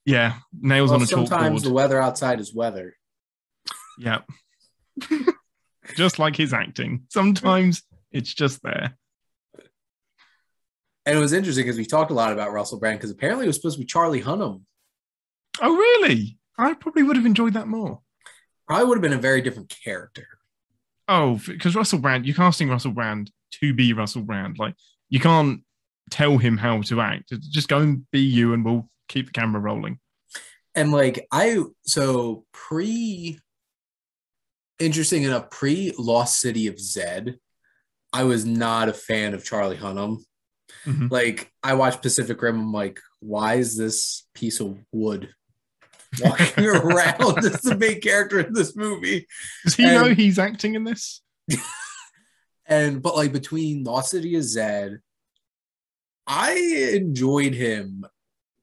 yeah, nails well, on a chalkboard. Sometimes the weather outside is weather. Yeah. Just like his acting. Sometimes it's just there. And it was interesting because we talked a lot about Russell Brand, because apparently it was supposed to be Charlie Hunnam. Oh, really? I probably would have enjoyed that more. Probably would have been a very different character. Oh, because Russell Brand, you're casting Russell Brand to be Russell Brand. Like, you can't tell him how to act. Just go and be you and we'll keep the camera rolling. And like I, so pre, interesting enough, pre Lost City of Zed, I was not a fan of Charlie Hunnam. Mm-hmm. Like I watched Pacific Rim, I'm like, why is this piece of wood walking around as the main character in this movie? Does he and, know he's acting in this? And but like between Lost City of Zed, I enjoyed him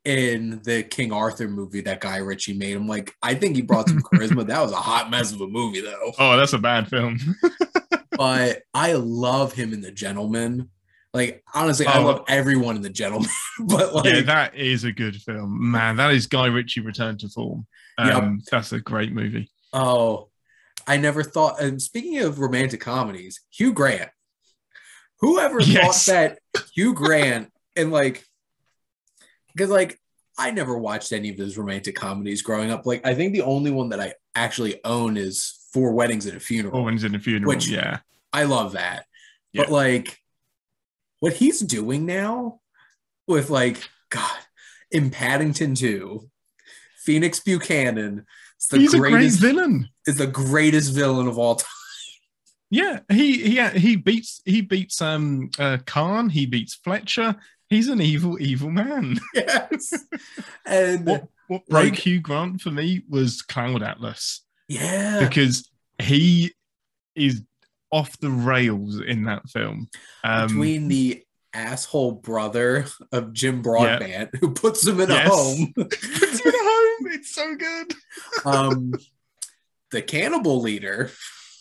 in the King Arthur movie that Guy Ritchie made. I'm like, I think he brought some charisma. That was a hot mess of a movie though. Oh, that's a bad film. But I love him in The Gentleman. Like, honestly, oh, I love everyone in The Gentleman. But like, yeah, that is a good film. Man, that is Guy Ritchie return to form. Um, yeah. That's a great movie. Oh, I never thought... And speaking of romantic comedies, Hugh Grant. Whoever yes. thought that Hugh Grant and like... Because like, I never watched any of his romantic comedies growing up. Like, I think the only one that I actually own is Four Weddings and a Funeral. Four Weddings and a Funeral, which, yeah. I love that. Yeah. But like... what he's doing now with, like, God, in Paddington two, Phoenix Buchanan is the he's greatest a great villain. Is the greatest villain of all time. Yeah, he yeah he beats he beats um uh, Khan. He beats Fletcher. He's an evil evil man. Yes. And what, what broke like, Hugh Grant for me was Cloud Atlas. Yeah, because he is off the rails in that film. Um, Between the asshole brother of Jim Broadbent, yeah. who puts him in yes. a home. Puts him in a home. It's so good. um, the cannibal leader.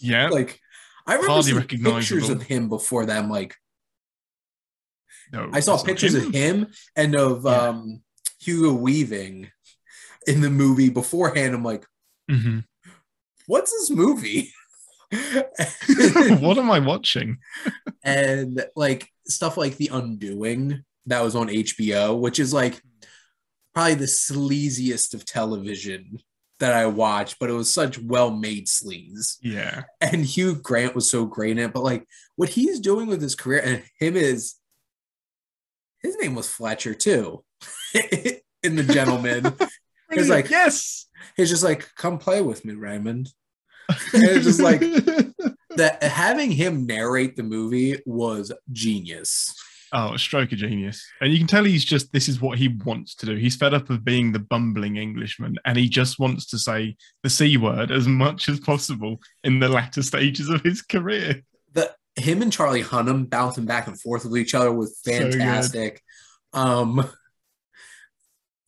Yeah. Like, I remember hardly seeing pictures of him before that. I'm like, no, I saw pictures him. of him and of yeah. um, Hugo Weaving in the movie beforehand. I'm like, mm-hmm. what's this movie? What am I watching? And like stuff like The Undoing that was on H B O, which is like probably the sleaziest of television that I watched, but it was such well-made sleaze. Yeah. And Hugh Grant was so great in it, but like what he's doing with his career and him is his name was Fletcher too in The Gentleman. He's like, yes, he's just like, come play with me, Raymond. And it's just like that having him narrate the movie was genius. Oh, a stroke of genius. And you can tell he's just, this is what he wants to do. He's fed up of being the bumbling Englishman and he just wants to say the C word as much as possible in the latter stages of his career. The him and Charlie Hunnam bouncing back and forth with each other was fantastic. So um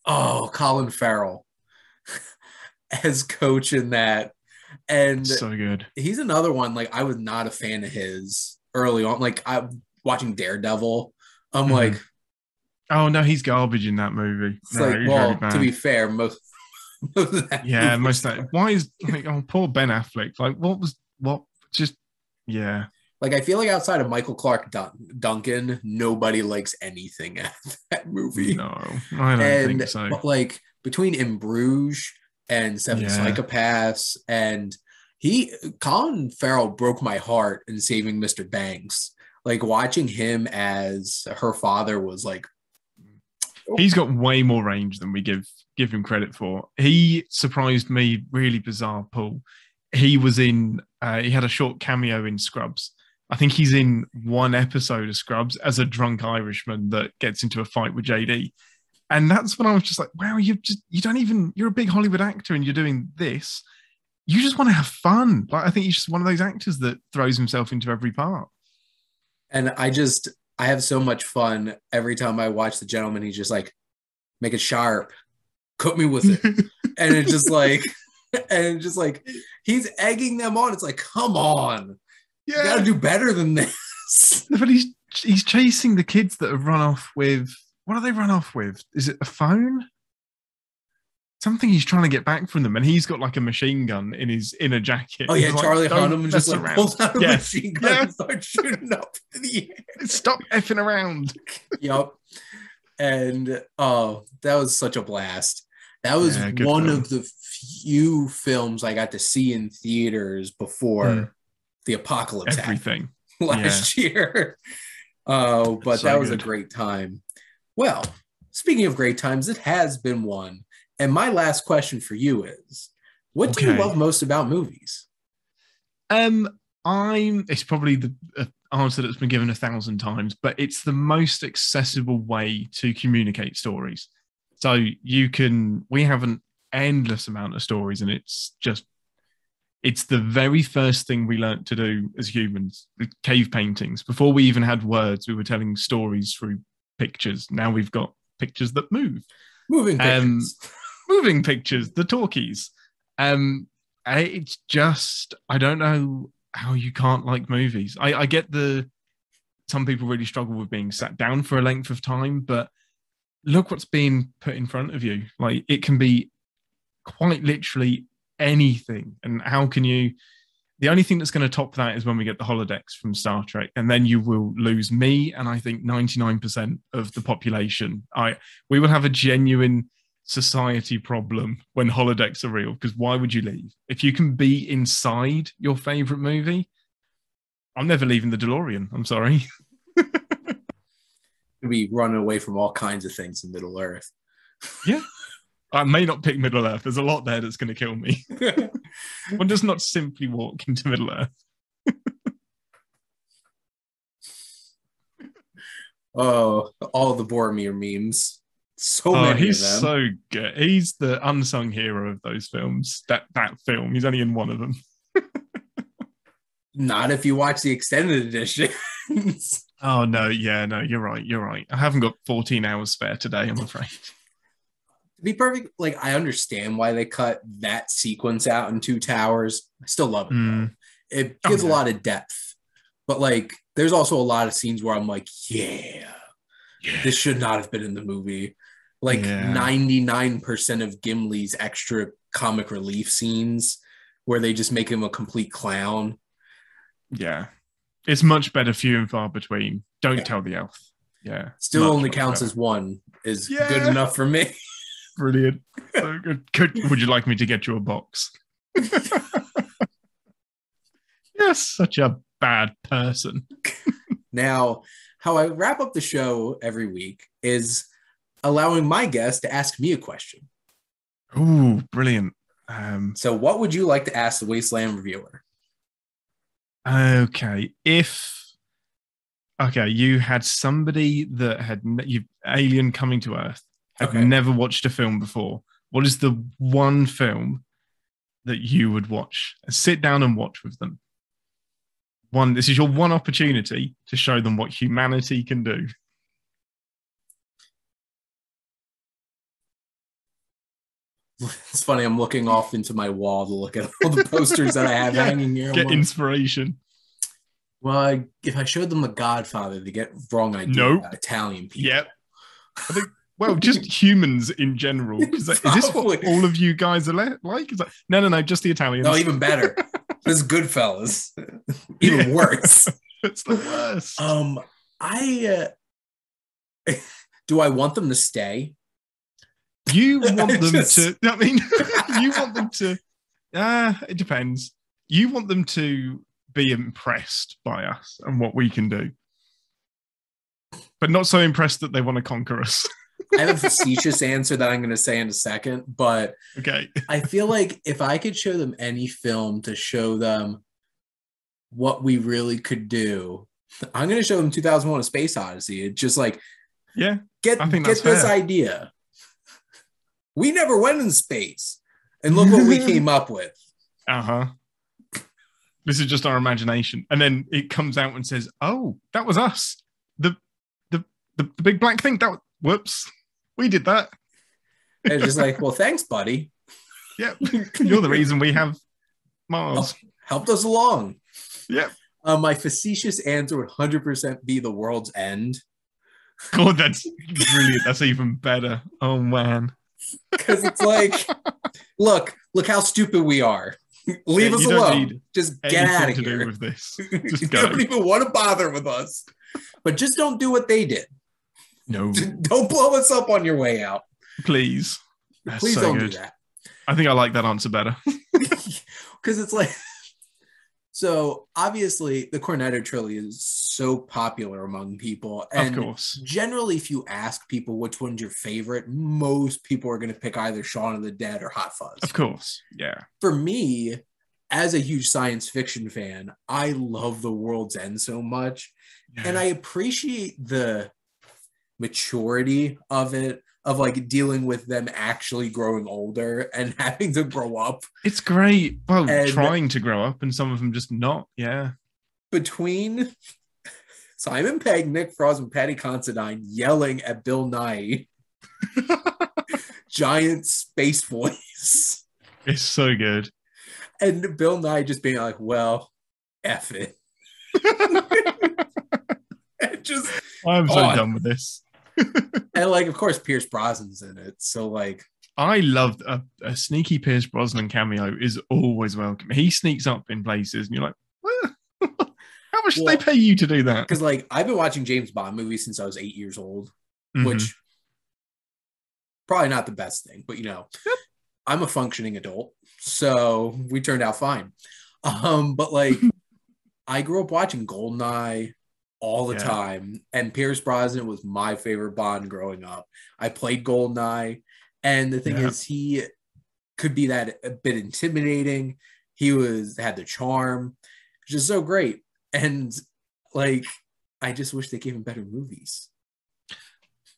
oh, Colin Farrell as coach in that. And so good. He's another one. Like I was not a fan of his early on. Like I watching Daredevil, I'm mm-hmm. like, oh no, he's garbage in that movie. It's no, like, well, really to be fair, most, most of that yeah, most of that. Why is like oh poor Ben Affleck? Like what was what? Just yeah. Like I feel like outside of Michael Clark Dun- Duncan, nobody likes anything at that movie. No, I don't and, think so. But like between In Bruges and Seven yeah. Psychopaths, and he, Colin Farrell broke my heart in Saving Mister Banks. Like watching him as her father was like, oh. He's got way more range than we give give him credit for. He surprised me, really bizarre Paul. He was in, uh, he had a short cameo in Scrubs. I think he's in one episode of Scrubs as a drunk Irishman that gets into a fight with J D. And that's when I was just like, wow, you just you don't even, you're a big Hollywood actor and you're doing this. You just want to have fun. Like I think he's just one of those actors that throws himself into every part. And I just, I have so much fun every time I watch The Gentleman. He's just like, make it sharp. Cook me with it. And it's just like, and it's just like, he's egging them on. It's like, come on. Yeah. You got to do better than this. But he's, he's chasing the kids that have run off with, what do they run off with? Is it a phone? Something he's trying to get back from them, and he's got like a machine gun in his inner jacket. Oh yeah, Charlie like, Hunnam just like pulls out a yes. machine gun yeah. and starts shooting up in the air. Stop effing around. Yep. And oh, that was such a blast. That was yeah, one film. Of the few films I got to see in theaters before mm. the apocalypse. Everything happened last yeah. year. Uh, but so that was good. A great time. Well, speaking of great times, it has been one. And my last question for you is, what okay. do you love most about movies? Um, I'm. It's probably the uh, answer that's been given a thousand times, but it's the most accessible way to communicate stories. So you can. We have an endless amount of stories, and it's just. It's the very first thing we learnt to do as humans, the cave paintings. Before we even had words, we were telling stories through pictures. Now we've got pictures that move. Moving pictures. Um, moving pictures, the talkies. Um, it's just, I don't know how you can't like movies. I, I get the, some people really struggle with being sat down for a length of time, but look what's being put in front of you. Like, it can be quite literally anything, and how can you? The only thing that's going to top that is when we get the holodecks from Star Trek, and then you will lose me and I think ninety-nine percent of the population. I we will have a genuine society problem when holodecks are real, because why would you leave if you can be inside your favorite movie? I'm never leaving the DeLorean. I'm sorry. We run away from all kinds of things in Middle Earth. Yeah. I may not pick Middle Earth. There's a lot there that's going to kill me. One does not simply walk into Middle Earth. Oh, all the Boromir memes. So oh, many he's of them. So good. He's the unsung hero of those films. That, that film. He's only in one of them. Not if you watch the extended editions. Oh, no. Yeah, no, you're right. You're right. I haven't got fourteen hours spare today, I'm afraid. To be perfect, like, I understand why they cut that sequence out in Two Towers. I still love it. Mm. It gives okay. a lot of depth. But, like, there's also a lot of scenes where I'm like, yeah, yeah. this should not have been in the movie. Like, yeah. ninety-nine percent of Gimli's extra comic relief scenes where they just make him a complete clown. Yeah. It's much better few and far between. Don't yeah. tell the elf. Yeah. Still much only much counts better. As one is yeah. good enough for me. Brilliant. So good. Could, would you like me to get you a box? You're such a bad person. Now, how I wrap up the show every week is allowing my guest to ask me a question. Ooh, brilliant. Um, so what would you like to ask the Wasteland reviewer? Okay, if... Okay, you had somebody that had... you alien coming to Earth. I've okay. never watched a film before. What is the one film that you would watch? Sit down and watch with them. One, this is your one opportunity to show them what humanity can do. It's funny, I'm looking off into my wall to look at all the posters that I have yeah, hanging here. Get inspiration. Well, I, if I showed them The Godfather, they get wrong idea nope. about Italian people. Yep. I think Well, just humans in general. Is, that, is this what all of you guys are le- like? Is that, no, no, no, just the Italians. No, even better. This is Goodfellas. Even yeah. worse. It's the worst. Um, I uh, do I want them to stay? You want them just... to... I mean, you want them to... Uh, it depends. You want them to be impressed by us and what we can do. But not so impressed that they want to conquer us. I have a facetious answer that I'm going to say in a second, but okay. I feel like if I could show them any film to show them what we really could do, I'm going to show them two thousand one: A Space Odyssey. It's just like, yeah, get, get this fair. idea. We never went in space, and look what we came up with. Uh huh. This is just our imagination, and then it comes out and says, "Oh, that was us. The the the, the big black thing that." Was- Whoops, we did that. It's just like, well, thanks, buddy. Yeah, you're the reason we have Mars. Helped us along. Yeah. Uh, my facetious answer would one hundred percent be The World's End. God, that's brilliant. That's even better. Oh, man. Because it's like, look, look how stupid we are. Leave yeah, us alone. Just get out of to here. Do with this. Just you go. Don't even want to bother with us. But just don't do what they did. No. Don't blow us up on your way out. Please. That's Please so don't good. do that. I think I like that answer better. Because it's like, So obviously the Cornetto trilogy is so popular among people. And of course, generally, if you ask people which one's your favorite, most people are going to pick either Shaun of the Dead or Hot Fuzz. Of course. Yeah. For me, as a huge science fiction fan, I love The World's End so much. Yeah. And I appreciate the maturity of it, of like dealing with them actually growing older and having to grow up. It's great. Well, and trying to grow up and some of them just not. Yeah. Between Simon Pegg, Nick Frost, and Patty Considine yelling at Bill Nye, giant space voice. It's so good. And Bill Nye just being like, well, F it. And just, I'm so oh, done with this. And like, of course, Pierce Brosnan's in it. So like, I loved a, a sneaky Pierce Brosnan cameo is always welcome. He sneaks up in places and you're like, ah, how much well, did they pay you to do that? Because like, I've been watching James Bond movies since I was eight years old, mm-hmm. which probably not the best thing, but you know, I'm a functioning adult, so we turned out fine. Um, but like, I grew up watching GoldenEye all the yeah. time, and Pierce Brosnan was my favorite Bond growing up. I played GoldenEye, and the thing yeah. is, he could be that a bit intimidating. He was had the charm, which is so great. And like, I just wish they gave him better movies.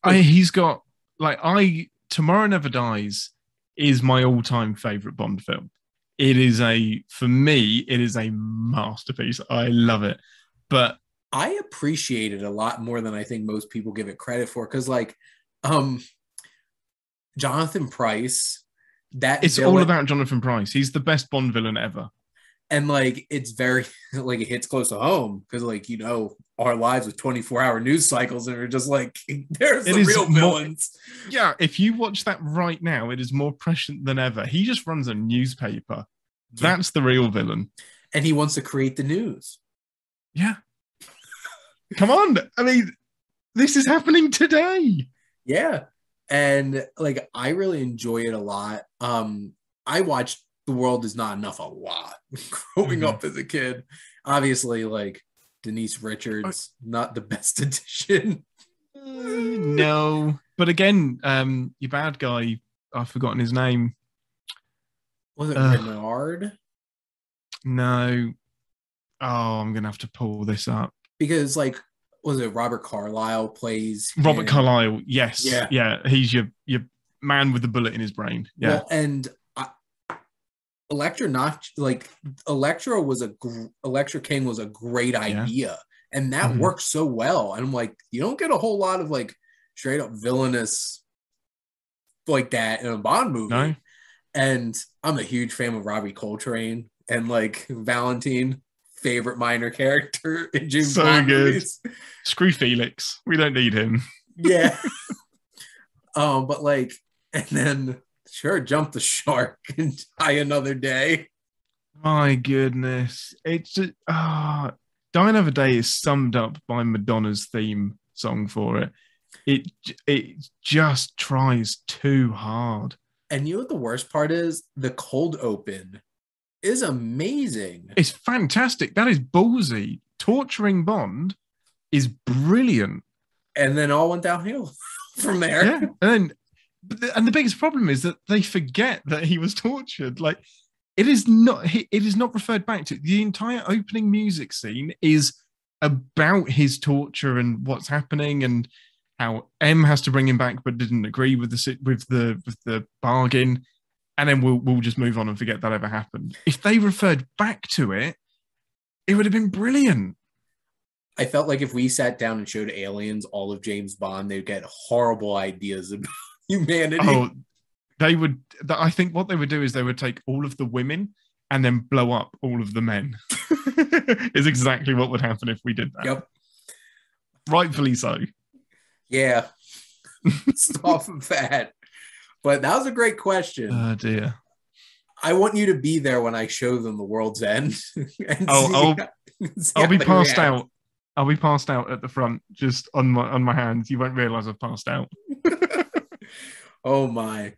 I, he's got like I Tomorrow Never Dies is my all-time favorite Bond film. It is a for me, it is a masterpiece. I love it, but I appreciate it a lot more than I think most people give it credit for. Because, like, um, Jonathan Pryce, that it's villain, all about Jonathan Pryce. He's the best Bond villain ever, and like, it's very like it hits close to home because, like, you know, our lives with twenty-four hour news cycles and are just like there's it the real villains. More, yeah, if you watch that right now, it is more prescient than ever. He just runs a newspaper. Yeah. That's the real villain, and he wants to create the news. Yeah. Come on. I mean, this is happening today. Yeah. And like, I really enjoy it a lot. Um, I watched The World Is Not Enough a lot growing mm-hmm. up as a kid. Obviously, like Denise Richards, I... not the best edition. uh, no. But again, um, your bad guy, I've forgotten his name. Was it uh, Renard? No. Oh, I'm going to have to pull this up. Because, like, was it Robert Carlyle plays him? Robert Carlyle, yes. Yeah. yeah, he's your your man with the bullet in his brain. Yeah, well, and I, Electra, not like Electra was a gr- Electra King was a great idea, yeah. and that mm-hmm. worked so well. And I'm like, you don't get a whole lot of like straight up villainous like that in a Bond movie. No. And I'm a huge fan of Robbie Coltrane and like Valentine. Favorite minor character in James so Bond good. Movies. Screw Felix. We don't need him. Yeah. um, but like, and then sure, jump the shark and Die Another Day. My goodness. It's just, ah, Die Another Day is summed up by Madonna's theme song for it. It, it just tries too hard. And you know what the worst part is? The cold open is amazing. It's fantastic. That is ballsy. Torturing Bond is brilliant. And then all went downhill from there. Yeah. And then, and the biggest problem is that they forget that he was tortured. Like, it is not, it is not referred back to. The entire opening music scene is about his torture and what's happening and how M has to bring him back but didn't agree with the with the with the bargain. And then we'll we'll just move on and forget that ever happened. If they referred back to it, it would have been brilliant. I felt like if we sat down and showed aliens all of James Bond, they'd get horrible ideas about humanity. Oh, they would. I think what they would do is they would take all of the women and then blow up all of the men. Is exactly what would happen if we did that. Yep. Rightfully so. Yeah. Stop that. But that was a great question. Oh, dear. I want you to be there when I show them The World's End. And oh, I'll, how, I'll be passed react. out. I'll be passed out at the front, just on my on my hands. You won't realize I've passed out. Oh, my.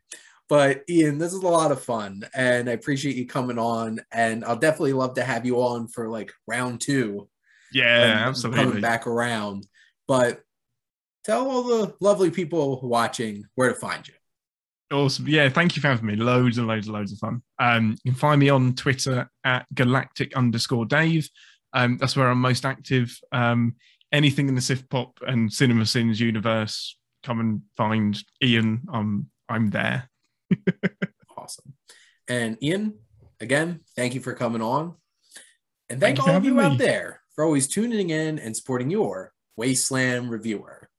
But Ian, this is a lot of fun, and I appreciate you coming on, and I'll definitely love to have you on for like round two. Yeah, absolutely. Coming back around. But tell all the lovely people watching where to find you. Awesome. Yeah, thank you for having me. Loads and loads and loads of fun. Um, you can find me on Twitter at galactic underscore Dave. Um, that's where I'm most active. Um, anything in the Sif Pop and Cinema Sins universe, come and find Ian. Um, I'm there. Awesome. And Ian, again, thank you for coming on. And thank, thank all of you me. out there for always tuning in and supporting your Wasteland reviewer.